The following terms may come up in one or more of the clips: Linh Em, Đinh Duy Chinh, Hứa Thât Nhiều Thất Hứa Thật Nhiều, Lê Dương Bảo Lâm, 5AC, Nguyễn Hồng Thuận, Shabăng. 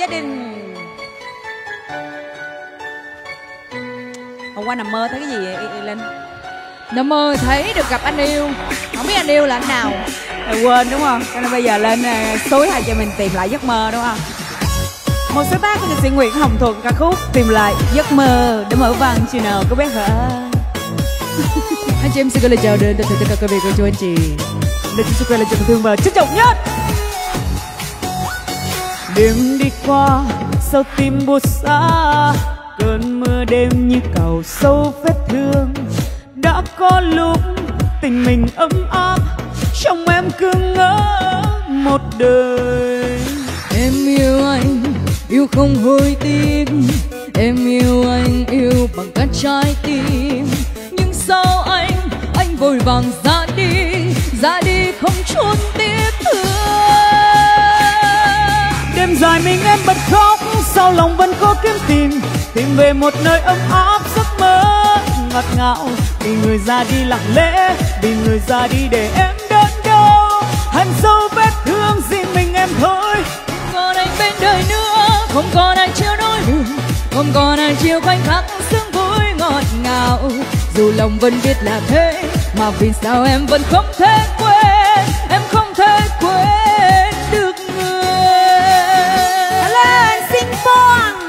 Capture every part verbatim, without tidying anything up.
gia đình. Hôm qua nằm mơ thấy cái gì vậy Linh? Nằm mơ thấy được gặp anh yêu. Không biết anh yêu là anh nào. Rồi quên đúng không? Cho nên bây giờ lên tối hai cho mình tìm lại giấc mơ đúng không? Một số tác của nhạc sĩ Nguyễn Hồng Thuận, ca khúc Tìm Lại Giấc Mơ để mở vàng chiều nào có bé hả? Anh chị em xin gửi lời chào đến tất cả các quý vị cô chú anh chị. Để chúng tôi là trường thương và chất trọng nhất. Đêm đi qua sao tim buốt xa, cơn mưa đêm như cào sâu vết thương. Đã có lúc tình mình ấm áp, trong em cứ ngỡ một đời. Em yêu anh, yêu không hối tiếc. Em yêu anh, yêu bằng cả trái tim. Nhưng sao anh, anh vội vàng ra đi, ra đi không chốn tiếc thương. Đêm dài mình em bật khóc, sao lòng vẫn khó kiếm tìm, tìm về một nơi ấm áp giấc mơ ngọt ngào. Vì người ra đi lặng lẽ, vì người ra đi để em đơn đau. Hằn sâu vết thương riêng mình em thôi, không còn anh bên đời nữa, không còn ai chia nỗi buồn, không còn ai chia khoảnh khắc sương vui ngọt ngào. Dù lòng vẫn biết là thế, mà vì sao em vẫn không thể quên, em không thể quên được người. Lên xin phong,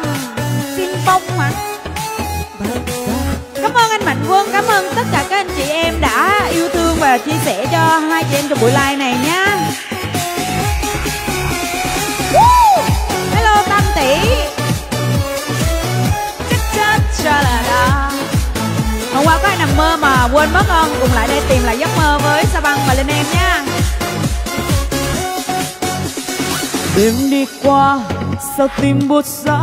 xin phong mà. Cảm ơn anh Mạnh Quân, cảm ơn tất cả các anh chị em đã yêu thương và chia sẻ cho hai chị em trong buổi live này nhá. Hello Tâm Tỷ. Hôm qua có ai nằm mơ mà quên mất không? Cùng lại đây tìm lại giấc mơ với Shabăng và Linh Em nha. Đêm đi qua sao tim buốt giá,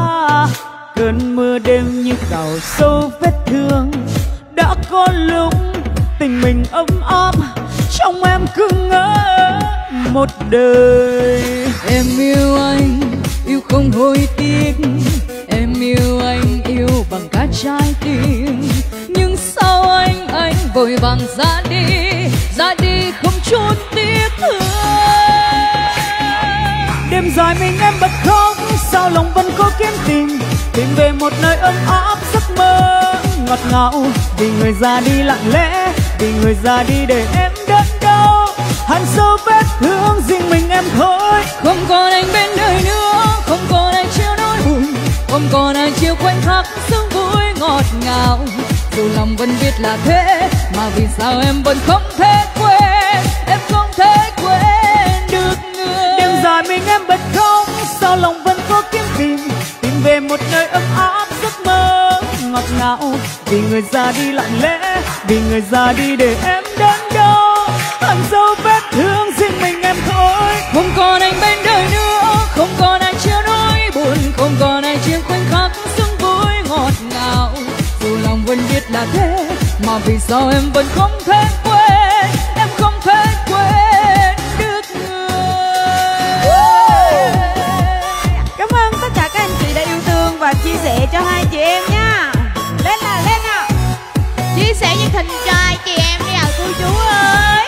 cơn mưa đêm như cào sâu vết thương. Đã có lúc tình mình ấm áp, trong em cứ ngỡ một đời. Em yêu anh, yêu không hối tiếc. Em yêu anh, yêu bằng cả trái tim. Nhưng sao anh, anh vội vàng ra đi, ra đi không chút tiếc thương. Đêm dài mình em bật khóc, sao lòng vẫn có kiếm tìm, tìm về một nơi ấm áp giấc mơ ngọt ngào. Vì người ra đi lặng lẽ, vì người ra đi để em đớn đau. Hằn sâu vết thương riêng mình em thôi, không còn anh bên đời nữa, không còn anh chia nỗi buồn, không còn ai chia khoảnh khắc sương vui ngọt ngào. Dù lòng vẫn biết là thế, mà vì sao em vẫn không thể quên, em không thể quên được người. Đêm dài mình em bật khóc, sao lòng vẫn có kiếm tìm, tìm về một nơi ấm áp giấc mơ ngọt ngào. Vì người ra đi lặng lẽ, vì người ra đi để em đớn đau. Hằn sâu vết thương riêng mình em thôi, không còn anh bên đời nữa, không còn ai chia nỗi buồn, không còn ai chia khoảnh khắc sương vui ngọt ngào. Dù lòng vẫn biết là thế, mà vì sao em vẫn không thể quên, em không thể quên được người. Cảm ơn tất cả các anh chị đã yêu thương và chia sẻ cho hai chị em nha. Lên là lên nào, chia sẻ những thịnh trai chị em đi nào cô chú ơi.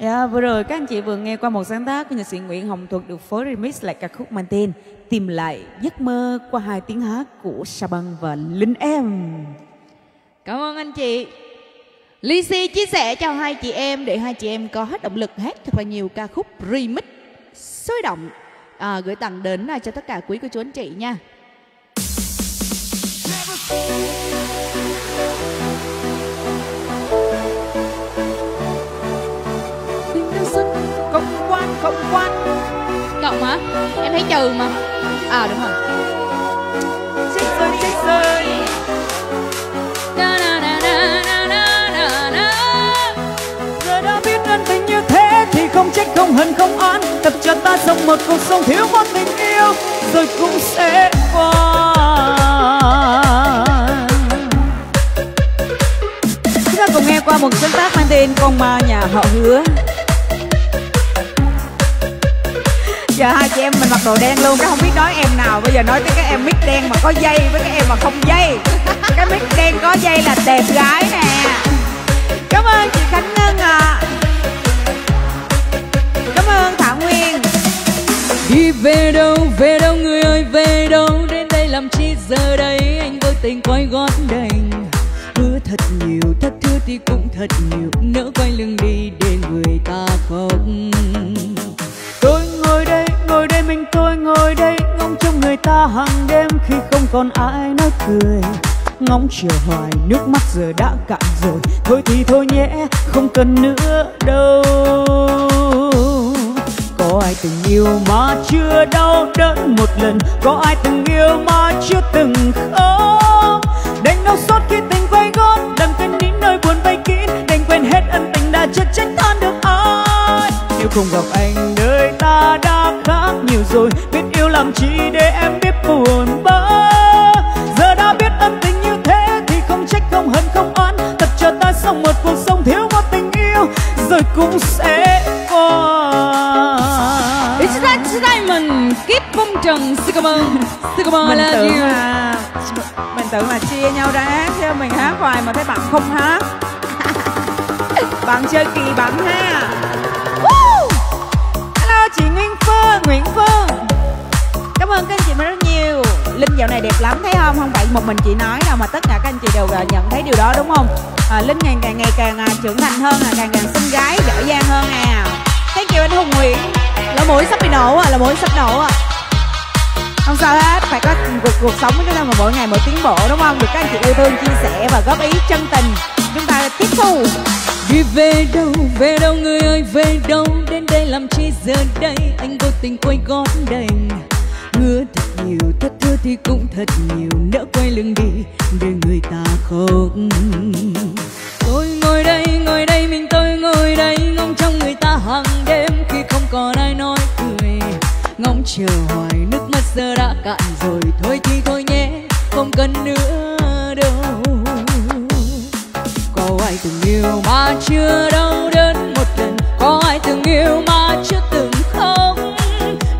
Yeah, vừa rồi các anh chị vừa nghe qua một sáng tác của nhạc sĩ Nguyễn Hồng Thuận được phối remix lại ca khúc mang tên Tìm Lại Giấc Mơ qua hai tiếng hát của Shabăng và Linh Em. Cảm ơn anh chị. Lizzy chia sẻ cho hai chị em để hai chị em có hết động lực hát thật là nhiều ca khúc remix sôi động à, gửi tặng đến cho tất cả quý cô chú anh chị nha. Không quan cộng hả? Em thấy trừ mà. À đúng rồi. Chết rồi, chết rồi. Na na na na na na. Người đã biết ân tình như thế thì không trách không hận không oán, tập cho ta sống một cuộc sống thiếu một tình yêu rồi cũng sẽ qua. Chúng ta cùng nghe qua một sáng tác mang tên Con Ma Nhà Họ Hứa. Giờ hai chị em mình mặc đồ đen luôn, cái không biết nói em nào. Bây giờ nói tới cái em mic đen mà có dây với cái em mà không dây. Cái mic đen có dây là đẹp gái nè. Cảm ơn chị Khánh Ngân ạ. À. tay quay gót đành. Hứa thật nhiều, thất hứa thì cũng thật nhiều, nỡ quay lưng đi để người ta không. Tôi ngồi đây, ngồi đây mình tôi ngồi đây, ngóng trông người ta hàng đêm khi không còn ai nói cười. Ngóng chiều hoài, nước mắt giờ đã cạn rồi, thôi thì thôi nhé, không cần nữa đâu. Có ai từng yêu mà chưa đau đớn một lần, có ai từng yêu mà chưa từng khóc. Đành đau xót khi tình quay gót, đành quên những nơi buồn vây kín, đành quên hết ân tình đã chết trách than được ai. Nếu không gặp anh đời ta đã khác nhiều rồi, biết yêu làm chi để em biết buồn bã. Giờ đã biết ân tình như thế thì không trách không hận không oán, thật cho ta sống một cuộc sống thiếu một tình yêu rồi cũng sẽ qua. Diamond, Kiếp Phong Trần, xin cảm ơn, xin cảm ơn. Mình tự mà, mình tự mà chia nhau ra hát chứ mình hát hoài mà thấy bạn không hát. Bạn chơi kỳ bạn ha. Hello chị Nguyên Phương, Nguyễn Phương. Cảm ơn các anh chị mình rất nhiều. Linh dạo này đẹp lắm thấy không? Không phải một mình chị nói đâu mà tất cả các anh chị đều nhận thấy điều đó đúng không? À, Linh ngày càng ngày càng trưởng thành hơn, càng càng xinh gái, giỏi giang hơn à. Thank you anh Hùng Nguyễn. Là mũi sắp bị nổ à, là mũi sắp nổ à. Không sao hết, phải có cuộc, cuộc sống với chúng ta mà mỗi ngày mỗi tiến bộ đúng không? Được các anh chị yêu thương chia sẻ và góp ý chân tình, chúng ta tiếp thu. Đi về đâu, về đâu người ơi về đâu, đến đây làm chi giờ đây, anh vô tình quay gót đành. Hứa thật nhiều, thất hứa thì cũng thật nhiều, nỡ quay lưng đi để người ta khóc. Tôi ngồi đây, ngồi đây mình tôi ngồi đây, ngóng trong người ta hàng đêm khi không còn ai nói cười. Ngóng chờ hoài nước mắt giờ đã cạn rồi, thôi thì thôi nhé, không cần nữa đâu. Có ai từng yêu mà chưa đau đớn một lần, có ai từng yêu mà chưa từng khóc.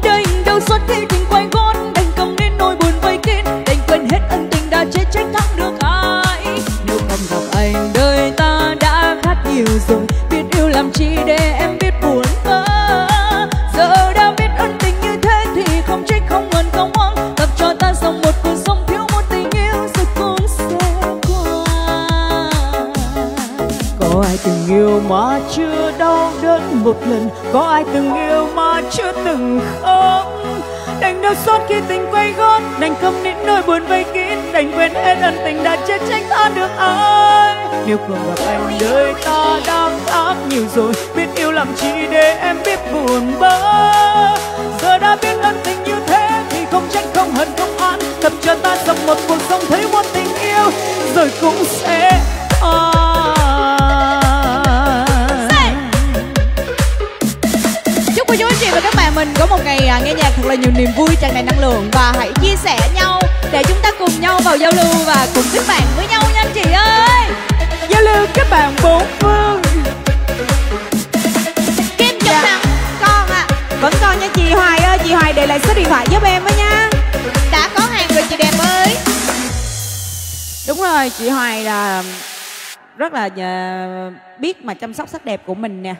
Đành đau xót khi tình quay gót, đành cầm nên nỗi buồn vây kín, đành quên hết ân tình đã chết trách thắng được ai. Nếu không gặp anh đời ta đã khát nhiều rồi, biết yêu làm chi để em biết buồn vỡ. Giờ đã biết ân tình như thế thì không trách không hận không oán, tập cho ta sống một cuộc sống thiếu một tình yêu rồi cũng sẽ qua. Có ai từng yêu mà chưa đau đớn một lần, có ai từng yêu mà chưa từng khóc. Đành đau xót khi tình quay gót, đành cầm nín nỗi buồn vây kín, đành quên hết ân tình đã chết trách than được ai. Nếu không gặp anh đời ta đã áp nhiều rồi, biết yêu làm chi để em biết buồn bã. Giờ đã biết ân tình như thế thì không trách không hận không oán, tập cho ta sống một cuộc sống thấy một tình yêu rồi cũng sẽ oan. Chúc cô chú anh chị và các bạn mình có một ngày nghe nhạc thật là nhiều niềm vui, tràn đầy năng lượng. Và hãy chia sẻ nhau để chúng ta cùng nhau vào giao lưu và cùng kết bạn với nhau nha anh chị ơi. Giao lưu các bạn bốn phương. Kim Trọng Hằng còn ạ, vẫn còn nha chị Hoài ơi. Chị Hoài để lại số điện thoại giúp em với nha. Đã có hàng rồi chị đẹp ơi. Đúng rồi, chị Hoài là rất là biết mà chăm sóc sắc đẹp của mình nè.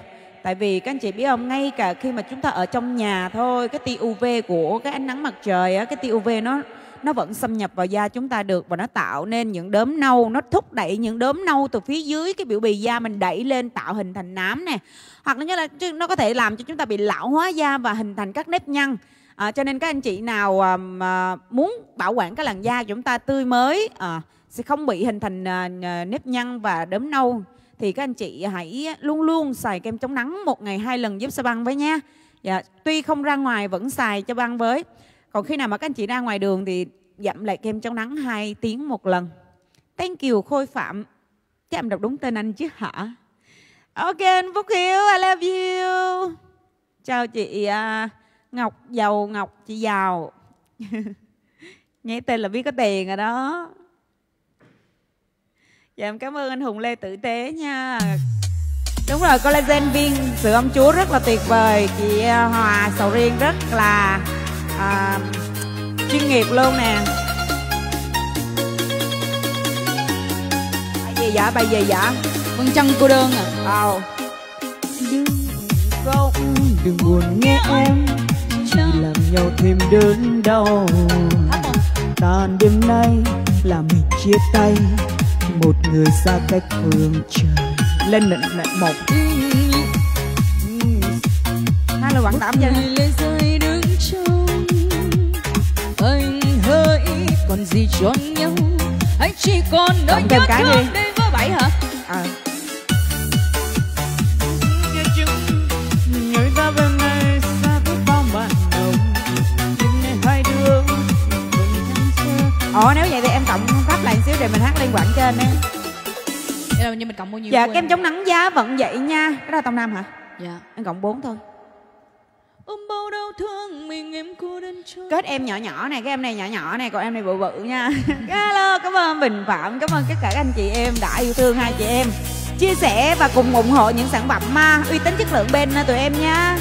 Tại vì các anh chị biết không, ngay cả khi mà chúng ta ở trong nhà thôi, cái tia u vê của cái ánh nắng mặt trời á, cái tia u vê nó nó vẫn xâm nhập vào da chúng ta được và nó tạo nên những đốm nâu, nó thúc đẩy những đốm nâu từ phía dưới cái biểu bì da mình đẩy lên tạo hình thành nám nè. Hoặc là, như là nó có thể làm cho chúng ta bị lão hóa da và hình thành các nếp nhăn. À, cho nên các anh chị nào à, mà muốn bảo quản cái làn da của chúng ta tươi mới à, sẽ không bị hình thành à, nếp nhăn và đốm nâu thì các anh chị hãy luôn luôn xài kem chống nắng một ngày hai lần giúp Shabăng với nha. Dạ, tuy không ra ngoài vẫn xài cho Shabăng với. Còn khi nào mà các anh chị ra ngoài đường thì dặm lại kem chống nắng hai tiếng một lần. Thank you Khôi Phạm. Chắc em đọc đúng tên anh chứ hả? Ok anh Phúc Hiếu, I love you. Chào chị uh, Ngọc Giàu, Ngọc chị Giàu. Nghe tên là biết có tiền rồi đó. Dạ em cảm ơn anh Hùng Lê tử tế nha. Đúng rồi, collagen viên sữa ông chúa rất là tuyệt vời. Chị Hòa Sầu Riêng rất là... À, chuyên nghiệp luôn nè. Bài gì dạ, bài gì dạ? Vân Chân Cô Đơn à? Ờ. Đừng không, đừng buồn nghe em, chỉ làm nhau thêm đớn đau. Tàn đêm nay là mình chia tay, một người xa cách phương trời. Lên lệnh lệnh một hai là quảng tạm vậy. Anh hỡi còn gì cho nhau, anh chỉ còn nỗi nhớ thương đây với bảy hả? À. Ồ nếu vậy thì em cộng pháp lại xíu rồi mình hát lên quảng trên em. Đâu như mình cộng bao nhiêu? Dạ kem chống nắng giá vẫn vậy nha. Cái đó là tông nam hả? Dạ. Em cộng bốn thôi. Ôm bao đau thương mình em cô đơn chơi. Kết em nhỏ nhỏ này, cái em này nhỏ nhỏ này, còn em này bự bự nha. Hello, cảm ơn Bình Phạm, cảm ơn tất cả các anh chị em đã yêu thương hai chị em. Chia sẻ và cùng ủng hộ những sản phẩm ma uy tín chất lượng bên tụi em nha.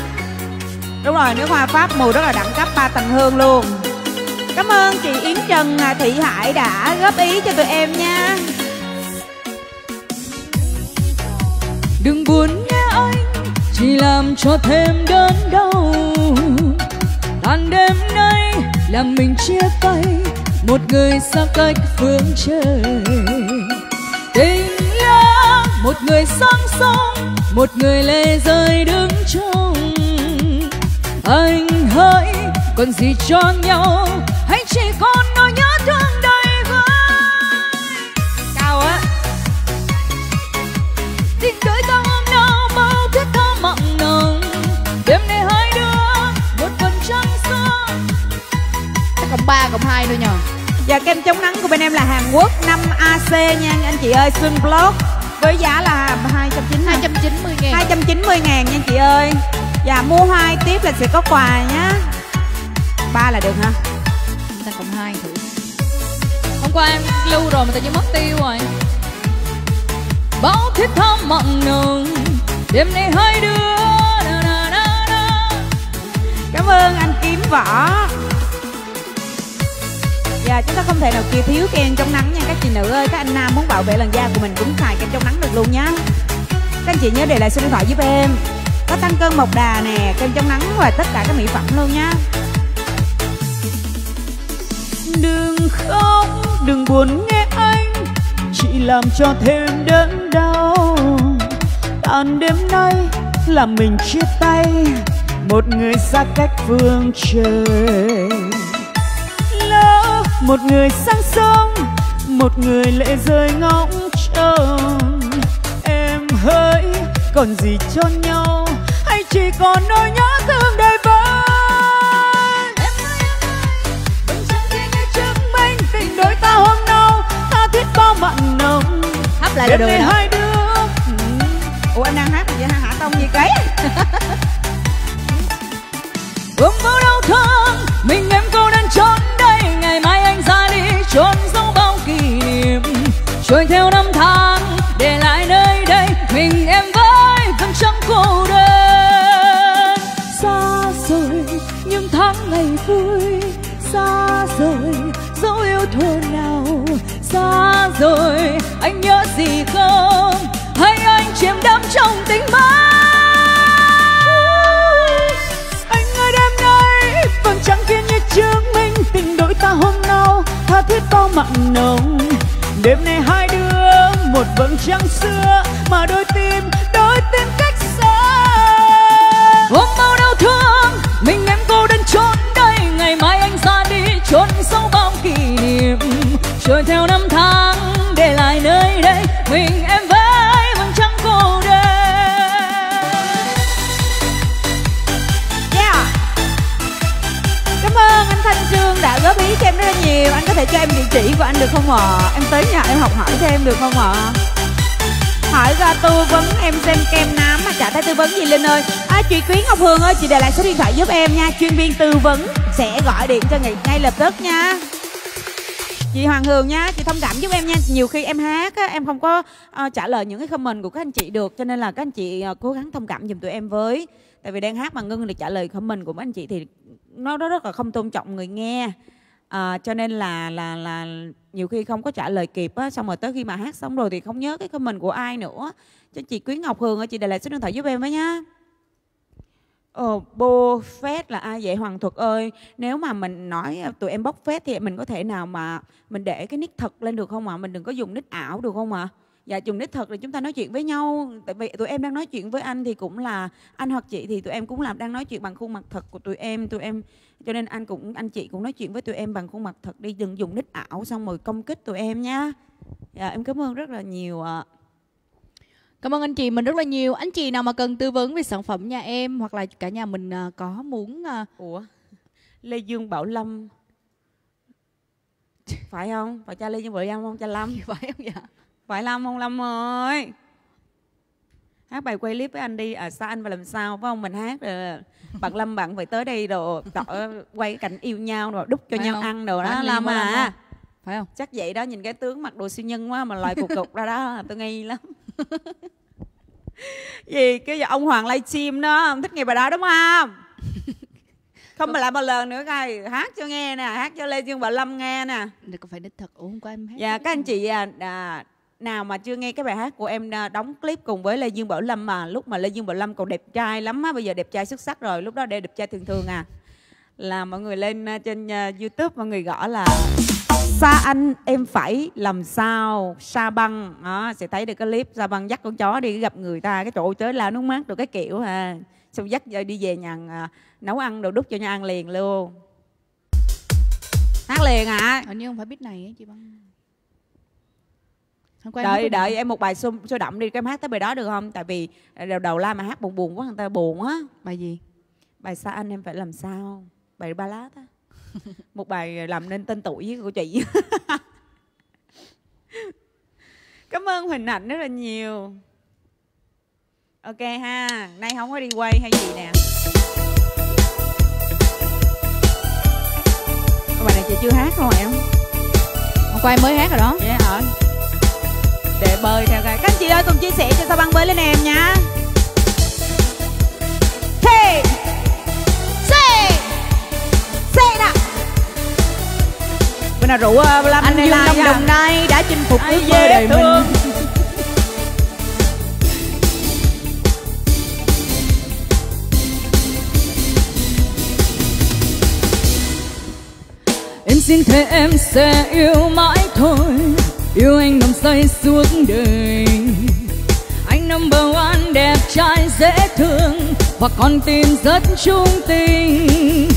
Đúng rồi, nước hoa Pháp mùi rất là đẳng cấp, ba tầng hương luôn. Cảm ơn chị Yến Trần Thị Hải đã góp ý cho tụi em nha. Đừng buồn nghe anh, chỉ làm cho thêm đớn đau. Tàn đêm nay làm mình chia tay, một người xa cách phương trời. Tình là một người sang sông, một người lệ rơi đứng trong. Anh hỡi còn gì cho nhau, hãy chỉ còn nỗi nhớ thương đầy vơi. Cao á. Tình đời ta hôm nào bao tuyết ta mặn nồng. Đêm nay hai đứa một phần trăng sương. Cộng ba cộng hai thôi nhờ. Và kem chống nắng của bên em là Hàn Quốc năm A C nha anh chị ơi. Sun Block với giá là hai trăm chín mươi ngàn hai trăm chín mươi ngàn nha chị ơi. Và mua hai tiếp là sẽ có quà nhá. Ba là được hả? Người ta cộng hai thử. Hôm qua em lưu rồi mà tự nhiên mất tiêu rồi. Bao thiết tha mộng nồng, đêm nay hai đứa. Cảm ơn anh Kiếm Võ. Và chúng ta không thể nào kia thiếu kem chống nắng nha các chị nữ ơi. Các anh nam muốn bảo vệ làn da của mình cũng xài kem chống nắng được luôn nhá. Các anh chị nhớ để lại số điện thoại giúp em. Có tăng cân Mộc Đà nè, kem chống nắng và tất cả các mỹ phẩm luôn nhá. Đừng khóc, đừng buồn nghe anh, chỉ làm cho thêm đớn đau. Tàn đêm nay là mình chia tay, một người xa cách phương trời. Lỡ một người sang sông, một người lệ rơi ngóng trông. Em hỡi còn gì cho nhau, hay chỉ còn nỗi nhớ thương đời vơi. Đôi ta hôm nào ta thiết bao mặn nồng. Hát lại được hai đứa. Ủa anh đang hát gì vậy hả Tông gì cái? Ôm bao đau thương mình em cô đơn trốn đây. Ngày mai anh ra đi trốn giấu bao kỷ niệm. Trôi theo năm tháng để lại nơi đây mình em với vẫn trong cô đơn. Xa rồi nhưng tháng ngày vui. Xa rồi dấu yêu thương nào. Xa rồi anh nhớ gì không, hay anh chiếm đắm trong tình mãi. Anh ơi đêm nay vẫn chẳng kiên như chứng minh. Tình đôi ta hôm nào tha thiết bao mặn nồng. Đêm nay hai đứa một vầng trăng xưa, mà đôi tim đôi tim cách xa. Ôm bao đau thương mình em cô đơn trốn đây. Ngày mai anh ra đi trốn sâu bao kỷ niệm. Trôi theo năm tháng để lại nơi đây mình em với vẫn chẳng cô đơn. Yeah. Cảm ơn anh Thanh Trương đã góp ý cho em rất là nhiều. Anh có thể cho em địa chỉ của anh được không ạ? À? Em tới nhà em học hỏi cho em được không ạ? À? Hỏi ra tư vấn em xem kem nám mà chả thấy tư vấn gì Linh ơi. À, chị Quyến Ngọc Hương ơi, chị để lại số điện thoại giúp em nha. Chuyên viên tư vấn sẽ gọi điện cho ngày ngay lập tức nha. Chị Hoàng Hương nha, chị thông cảm giúp em nha. Nhiều khi em hát á, em không có uh, trả lời những cái comment của các anh chị được. Cho nên là các anh chị uh, cố gắng thông cảm giùm tụi em với. Tại vì đang hát mà ngưng được trả lời comment của các anh chị thì nó đó rất là không tôn trọng người nghe. À, cho nên là là là nhiều khi không có trả lời kịp á, xong rồi tới khi mà hát xong rồi thì không nhớ cái comment của ai nữa. Cho chị Quyến Ngọc Hương á, chị để lại số điện thoại giúp em với nhá. Ờ, bô phét là ai vậy Hoàng Thuật ơi? Nếu mà mình nói tụi em bóc phét thì mình có thể nào mà mình để cái nick thật lên được không ạ? À? Mình đừng có dùng nick ảo được không ạ? À? Dạ, dùng nick thật là chúng ta nói chuyện với nhau. Tại vì tụi em đang nói chuyện với anh thì cũng là anh hoặc chị, thì tụi em cũng làm đang nói chuyện bằng khuôn mặt thật của tụi em. Tụi em cho nên anh cũng anh chị cũng nói chuyện với tụi em bằng khuôn mặt thật đi, đừng dùng nick ảo xong rồi công kích tụi em nha. Dạ, em cảm ơn rất là nhiều ạ. À. Cảm ơn anh chị mình rất là nhiều. Anh chị nào mà cần tư vấn về sản phẩm nhà em hoặc là cả nhà mình có muốn... Ủa? Lê Dương Bảo Lâm. Phải không? Phải cha Lê Dương Bảo Lâm không? Cha Lâm. Phải không dạ? Phải Lâm không Lâm ơi? Hát bài quay clip với anh đi. À, sao anh và làm sao? Phải không? Mình hát rồi. Bạn Lâm bạn phải tới đây rồi. Quay cảnh yêu nhau rồi. Đúc cho phải nhau không? Ăn rồi đó. Anh Lâm à. Phải không? Chắc vậy đó. Nhìn cái tướng mặc đồ siêu nhân quá mà loài cục cục ra đó. Tôi nghi lắm. Gì cái giờ ông Hoàng livestream đó, ông thích nghe bài đó đúng không? Không mà lại một lần nữa coi, hát cho nghe nè, hát cho Lê Dương Bảo Lâm nghe nè. Đừng có phải đích thật uống của em hát. Dạ các anh chị à, à, nào mà chưa nghe cái bài hát của em đóng clip cùng với Lê Dương Bảo Lâm mà lúc mà Lê Dương Bảo Lâm còn đẹp trai lắm á, bây giờ đẹp trai xuất sắc rồi, lúc đó để đẹp trai thường thường à. Là mọi người lên trên uh, YouTube mọi người gõ là Xa Anh Em Phải Làm Sao Shabăng đó, sẽ thấy được cái clip Shabăng dắt con chó đi gặp người ta, cái chỗ tới là nước mát rồi cái kiểu ha, xong dắt đi về nhà nấu ăn đồ đút cho nhà ăn liền luôn, hát liền à. Hình như không phải biết này ấy, chị Băng. Đợi đợi em một bài sôi động đi, em hát tới bài đó được không? Tại vì đầu đầu la mà hát buồn buồn quá người ta buồn á. Bài gì? Bài Xa Anh Em Phải Làm Sao, bài ballad á. Một bài làm nên tên tuổi của chị. Cảm ơn hình ảnh rất là nhiều. Ok ha, nay không có đi quay hay gì nè. Cái bài này chị chưa hát rồi em. Hôm qua em mới hát rồi đó. Dạ rồi. Để bơi theo cái. Các anh chị ơi cùng chia sẻ cho Sao Băng với Linh Em nha. Hey. Bữa nào rượu Lâm anh Dương Long Đồng Nai đã chinh phục ước mơ đời mình. Em xin thề em sẽ yêu mãi thôi, yêu anh nằm say suốt đời. Anh number one đẹp trai dễ thương và con tim rất trung tình.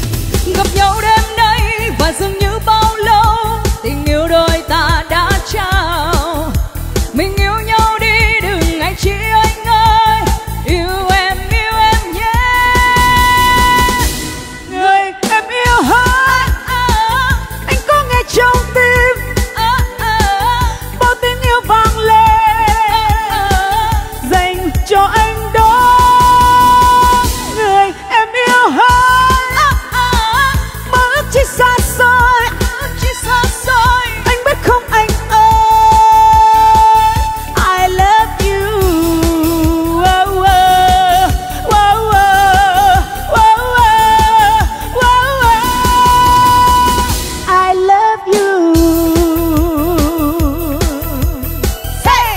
Gặp nhau đêm nay và dường như bao lâu tình yêu đôi ta đã trao. Mình yêu nhau đi đừng anh chị anh ơi, yêu em yêu em nhé. Người em yêu hỡi anh có nghe trong tim bao tiếng yêu vang lên dành cho anh đó. Người em yêu hỡi mơ ước chỉ xa xôi, anh biết không anh ơi, I love you. Wow, wow, wow, wow, wow, wow. I love you. Hey,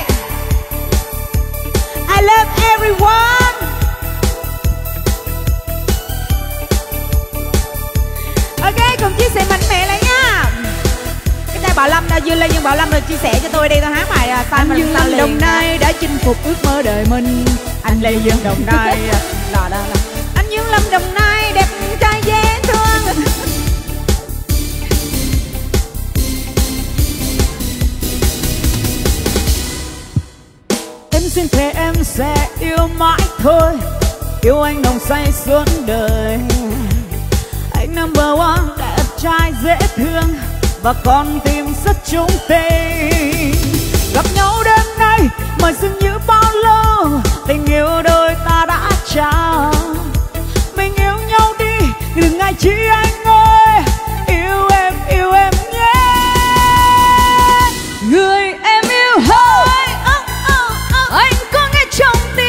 I love everyone. Ok, cùng chia sẻ mạnh mẽ lại nha. Bảo Lâm đã Dương Lê Dương Bảo Lâm được chia sẻ cho tôi đi, tôi hát bài Sao Anh Dương Lâm Đồng Nai đã chinh phục ước mơ đời mình. Anh Lê Dương Đồng Nai là đó, anh Dương Lâm Đồng Nai đẹp trai dễ thương. Em xin thề em sẽ yêu mãi thôi, yêu anh nồng say suốt đời. Anh number one đẹp trai dễ thương và con tim rất chung tình. Gặp nhau đêm nay mà dường như bao lâu tình yêu đôi ta đã trao. Mình yêu nhau đi đừng ai chỉ anh ơi, yêu em yêu em nhé. Người em yêu hỡi anh có nghe trong tim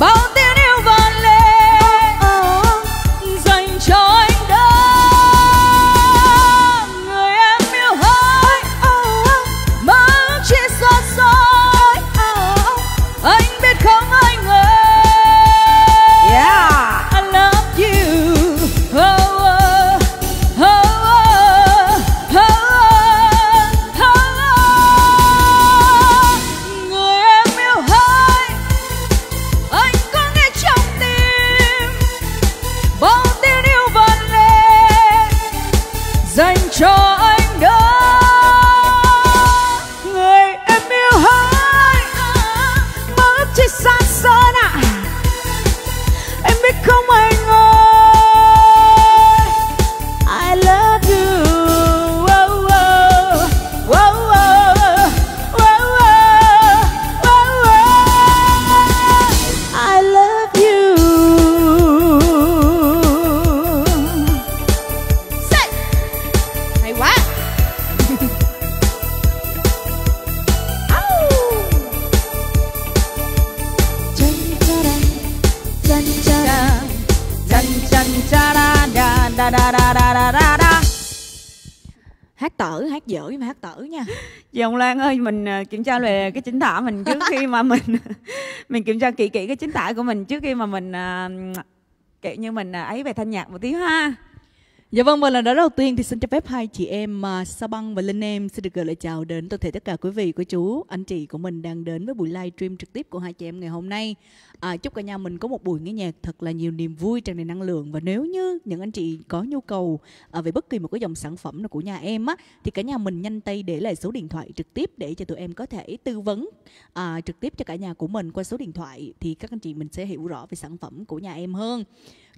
bao tiếng yêu vang lên dành cho anh. Không anh Hát tở, hát dở mà hát tở nha. Chị Hồng Lan ơi, mình kiểm tra về cái chính tả mình trước khi mà mình mình kiểm tra kỹ kỹ cái chính tả của mình trước khi mà mình kiểu như mình ấy về thanh nhạc một tí ha. Dạ vâng, và lần đó đầu tiên thì xin cho phép hai chị em uh, Shabăng và Linh Em xin được gửi lời chào đến toàn thể tất cả quý vị, quý chú, anh chị của mình đang đến với buổi live stream trực tiếp của hai chị em ngày hôm nay. À, chúc cả nhà mình có một buổi nghe nhạc thật là nhiều niềm vui, tràn đầy năng lượng. Và nếu như những anh chị có nhu cầu uh, về bất kỳ một cái dòng sản phẩm nào của nhà em á, thì cả nhà mình nhanh tay để lại số điện thoại trực tiếp để cho tụi em có thể tư vấn uh, trực tiếp cho cả nhà của mình qua số điện thoại. Thì các anh chị mình sẽ hiểu rõ về sản phẩm của nhà em hơn.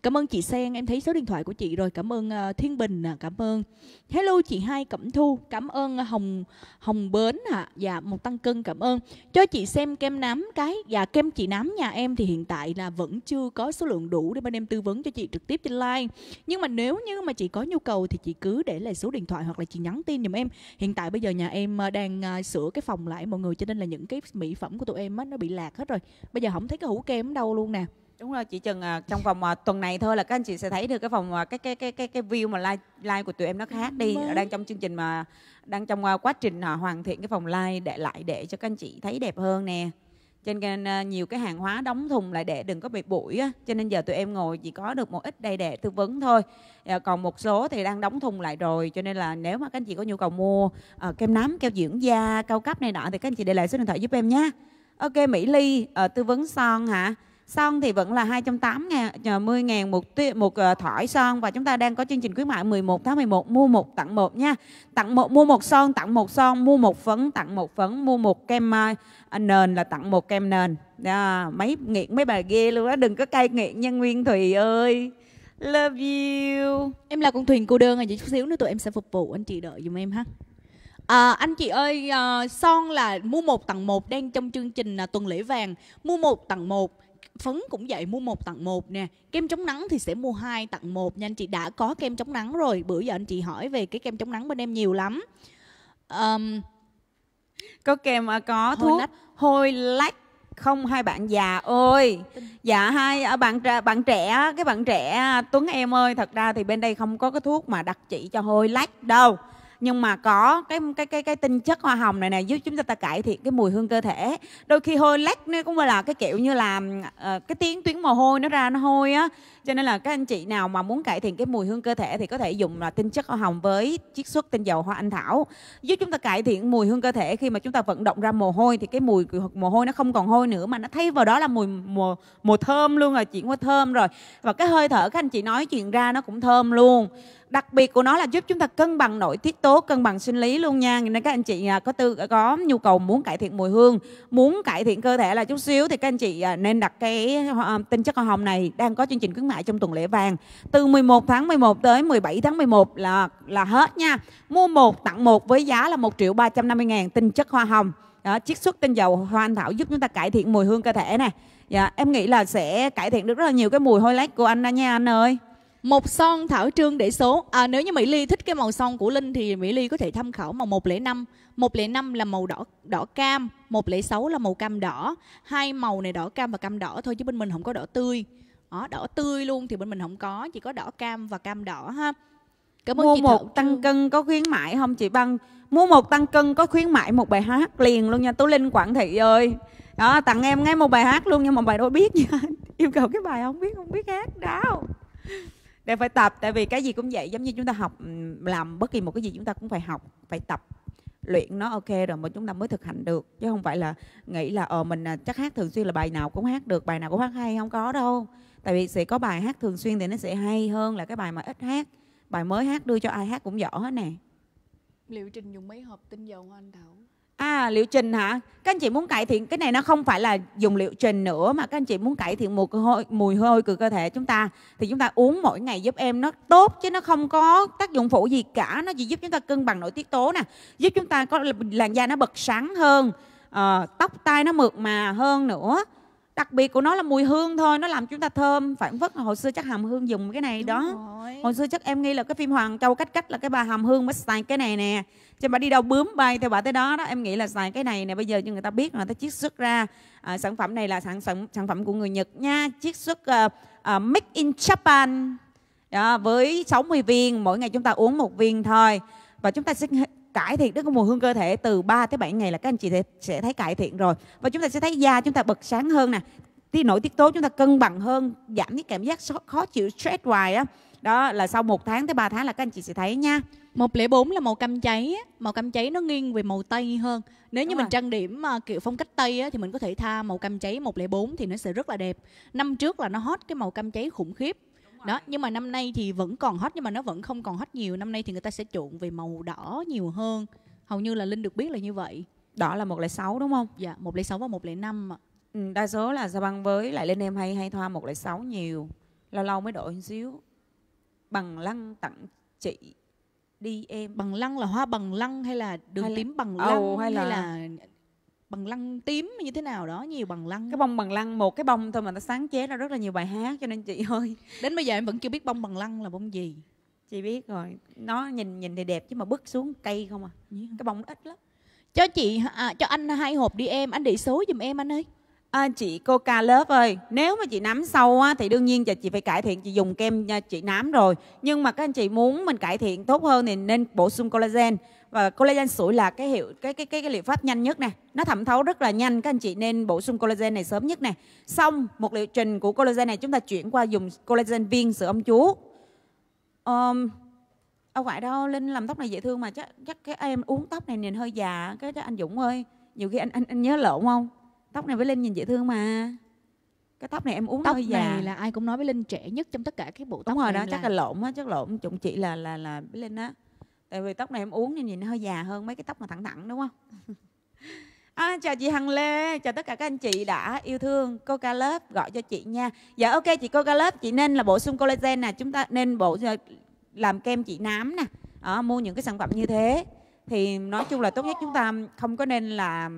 Cảm ơn chị Sen, em thấy số điện thoại của chị rồi. Cảm ơn uh, Thiên Bình, cảm ơn. Hello chị Hai Cẩm Thu, cảm ơn Hồng Hồng Bến ạ. À. Dạ, một tăng cân cảm ơn. Cho chị xem kem nám cái. Dạ, kem chị nám nhà em thì hiện tại là vẫn chưa có số lượng đủ để bên em tư vấn cho chị trực tiếp trên live. Nhưng mà nếu như mà chị có nhu cầu thì chị cứ để lại số điện thoại hoặc là chị nhắn tin giùm em. Hiện tại bây giờ nhà em đang uh, sửa cái phòng lại mọi người, cho nên là những cái mỹ phẩm của tụi em á, nó bị lạc hết rồi. Bây giờ không thấy cái hũ kem đâu luôn nè. Đúng rồi, chỉ chừng trong vòng tuần này thôi là các anh chị sẽ thấy được cái phòng cái cái cái cái cái view mà live live của tụi em nó khác đi. Nó đang trong chương trình mà đang trong quá trình họ hoàn thiện cái phòng live để lại để cho các anh chị thấy đẹp hơn nè. Cho nên nhiều cái hàng hóa đóng thùng lại để đừng có bị bụi á. Cho nên giờ tụi em ngồi chỉ có được một ít đây để tư vấn thôi. Còn một số thì đang đóng thùng lại rồi. Cho nên là nếu mà các anh chị có nhu cầu mua uh, kem nám, keo dưỡng da cao cấp này nọ thì các anh chị để lại số điện thoại giúp em nhé. Ok, Mỹ Ly uh, tư vấn son hả? Son thì vẫn là hai trăm tám mươi ngàn một, một thỏi son. Và chúng ta đang có chương trình khuyến mại mười một tháng mười một mua một tặng một nha. Tặng một, mua một son, tặng một son, mua một phấn, tặng một phấn, mua một kem nền là tặng một kem nền. Đó, mấy nghiện mấy bà ghê luôn đó, đừng có cay nghiện nha Nguyên Thùy ơi. Love you. Em là con thuyền cô đơn rồi, chỉ chút xíu nữa tụi em sẽ phục vụ anh chị, đợi giùm em ha. À, anh chị ơi, uh, son là mua một tặng một đang trong chương trình uh, tuần lễ vàng, mua một tặng một. Phấn cũng vậy, mua một tặng một nè. Kem chống nắng thì sẽ mua hai tặng một nha anh chị. Đã có kem chống nắng rồi. Bữa giờ anh chị hỏi về cái kem chống nắng bên em nhiều lắm. um, Có kem, có thuốc hôi lách không hai bạn già ơi. Dạ hai bạn bạn trẻ, cái bạn trẻ Tuấn em ơi, thật ra thì bên đây không có cái thuốc mà đặc trị cho hôi lách đâu. Nhưng mà có cái cái cái cái tinh chất hoa hồng này nè giúp chúng ta, ta cải thiện cái mùi hương cơ thể. Đôi khi hôi lách nó cũng là cái kiểu như là uh, cái tiếng tuyến mồ hôi nó ra nó hôi á. Cho nên là các anh chị nào mà muốn cải thiện cái mùi hương cơ thể thì có thể dùng là tinh chất hoa hồng với chiết xuất tinh dầu hoa anh thảo, giúp chúng ta cải thiện mùi hương cơ thể. Khi mà chúng ta vận động ra mồ hôi thì cái mùi mồ hôi nó không còn hôi nữa mà nó thay vào đó là mùi mùa mùa thơm luôn rồi, chuyển qua thơm rồi. Và cái hơi thở các anh chị nói chuyện ra nó cũng thơm luôn. Đặc biệt của nó là giúp chúng ta cân bằng nội tiết tố, cân bằng sinh lý luôn nha. Nên các anh chị có tư có nhu cầu muốn cải thiện mùi hương, muốn cải thiện cơ thể là chút xíu thì các anh chị nên đặt cái tinh chất hoa hồng này. Đang có chương trình khuyến mại trong tuần lễ vàng từ mười một tháng mười một tới mười bảy tháng mười một là là hết nha. Mua một tặng một với giá là một triệu ba trăm năm mươi ngàn tinh chất hoa hồng. Đó, chiết xuất tinh dầu hoa anh thảo giúp chúng ta cải thiện mùi hương cơ thể này. Dạ, em nghĩ là sẽ cải thiện được rất là nhiều cái mùi hôi lách của anh đó nha anh ơi. Một son Thảo Trương để số. À, nếu như Mỹ Ly thích cái màu son của Linh thì Mỹ Ly có thể tham khảo màu một không năm. một không năm là màu đỏ đỏ cam, một không sáu là màu cam đỏ. Hai màu này đỏ cam và cam đỏ thôi chứ bên mình không có đỏ tươi. Đó, đỏ tươi luôn thì bên mình không có, chỉ có đỏ cam và cam đỏ ha. Cảm ơn. Mua chị một tăng cân có khuyến mại không chị Băng? Mua một tăng cân có khuyến mại một bài hát liền luôn nha Tú Linh Quảng Thị ơi. Đó, tặng em ngay một bài hát luôn nhưng mà bài đó biết nha. Yêu cầu cái bài không biết, không biết hát đâu. Để phải tập, tại vì cái gì cũng vậy, giống như chúng ta học, làm bất kỳ một cái gì chúng ta cũng phải học, phải tập, luyện nó ok rồi mà chúng ta mới thực hành được. Chứ không phải là nghĩ là ờ mình chắc hát thường xuyên là bài nào cũng hát được, bài nào cũng hát hay, không có đâu. Tại vì sẽ có bài hát thường xuyên thì nó sẽ hay hơn là cái bài mà ít hát. Bài mới hát đưa cho ai hát cũng giỏi hết nè. Liệu trình dùng mấy hộp tinh dầu hoa anh thảo? À, liệu trình hả? Các anh chị muốn cải thiện, cái này nó không phải là dùng liệu trình nữa mà các anh chị muốn cải thiện mùi hôi, mùi hôi của cơ thể chúng ta thì chúng ta uống mỗi ngày giúp em, nó tốt chứ nó không có tác dụng phụ gì cả. Nó chỉ giúp chúng ta cân bằng nội tiết tố nè, giúp chúng ta có làn da nó bật sáng hơn, à, tóc tai nó mượt mà hơn nữa. đặc biệt của nó là mùi hương thôi, nó làm chúng ta thơm. Phản phất hồi xưa chắc Hàm Hương dùng cái này. Đúng đó rồi. Hồi xưa chắc em nghĩ là cái phim Hoàng Châu Cách Cách là cái bà Hàm Hương mới xài cái này nè, chứ bà đi đâu bướm bay theo bà tới đó đó. Em nghĩ là xài cái này nè, bây giờ cho người ta biết, người ta chiết xuất ra. À, sản phẩm này là sản phẩm sản phẩm của người Nhật nha, chiết xuất uh, uh, made in Japan đó, với sáu mươi viên, mỗi ngày chúng ta uống một viên thôi, và chúng ta sẽ cải thiện đến cái mùi hương cơ thể từ ba tới bảy ngày là các anh chị sẽ thấy cải thiện rồi. Và chúng ta sẽ thấy da chúng ta bật sáng hơn nè, tí nội tiết tố chúng ta cân bằng hơn, giảm cái cảm giác khó chịu stress hoài á. Đó là sau một tháng tới ba tháng là các anh chị sẽ thấy nha. Một lẻ bốn là màu cam cháy, màu cam cháy nó nghiêng về màu tây hơn. Nếu Đúng như rồi. Mình trang điểm kiểu phong cách tây thì mình có thể tha màu cam cháy một lẻ bốn thì nó sẽ rất là đẹp. Năm trước là nó hot cái màu cam cháy khủng khiếp. Đó, nhưng mà năm nay thì vẫn còn hot, nhưng mà nó vẫn không còn hot nhiều. Năm nay thì người ta sẽ chuộng về màu đỏ nhiều hơn. Hầu như là Linh được biết là như vậy. Đỏ là một lẻ sáu đúng không? Dạ, một lẻ sáu và một lẻ năm ạ. Ừ, đa số là Shabăng với lại Linh Em hay hay thoa một lẻ sáu nhiều. Lâu lâu mới đổi một xíu. Bằng lăng tặng chị đi em. Bằng lăng là hoa bằng lăng hay là đường hay tím là... bằng lăng oh, hay, hay là... là bằng lăng tím như thế nào đó, nhiều bằng lăng. Cái bông bằng lăng, một cái bông thôi mà nó sáng chế ra rất là nhiều bài hát, cho nên chị ơi, đến bây giờ em vẫn chưa biết bông bằng lăng là bông gì. Chị biết rồi, nó nhìn nhìn thì đẹp chứ mà bước xuống cây không à. Yeah. Cái bông ít lắm. Cho chị à, cho anh hai hộp đi em, anh để số giùm em anh ơi. À, chị Coca Lớp ơi, nếu mà chị nám sâu á, thì đương nhiên chị phải cải thiện, chị dùng kem chị nám rồi. Nhưng mà các anh chị muốn mình cải thiện tốt hơn thì nên bổ sung collagen. Và collagen sủi là cái hiệu cái cái cái, cái liệu pháp nhanh nhất nè, nó thẩm thấu rất là nhanh, các anh chị nên bổ sung collagen này sớm nhất nè. Xong một liệu trình của collagen này chúng ta chuyển qua dùng collagen viên sữa ông chúa. Um, ông ngoại đâu, Linh làm tóc này dễ thương mà chắc chắc cái em uống tóc này nhìn hơi già, cái, cái anh Dũng ơi, nhiều khi anh anh, anh nhớ lộn không? Tóc này với Linh nhìn dễ thương mà. Cái tóc này em uống tóc hơi già. Tóc này là ai cũng nói với Linh trẻ nhất trong tất cả cái bộ tóc. Đúng rồi đó, là... chắc là lộn á, chắc lộn chụng chị là là là với Linh á. Tại vì tóc này em uống nên nhìn nó hơi già hơn mấy cái tóc mà thẳng thẳng đúng không? À, chào chị Hằng Lê, chào tất cả các anh chị đã yêu thương Coca Love gọi cho chị nha. Dạ ok chị Coca Love, chị nên là bổ sung collagen nè, chúng ta nên bổ làm kem chị nám nè. À, mua những cái sản phẩm như thế thì nói chung là tốt nhất chúng ta không có nên là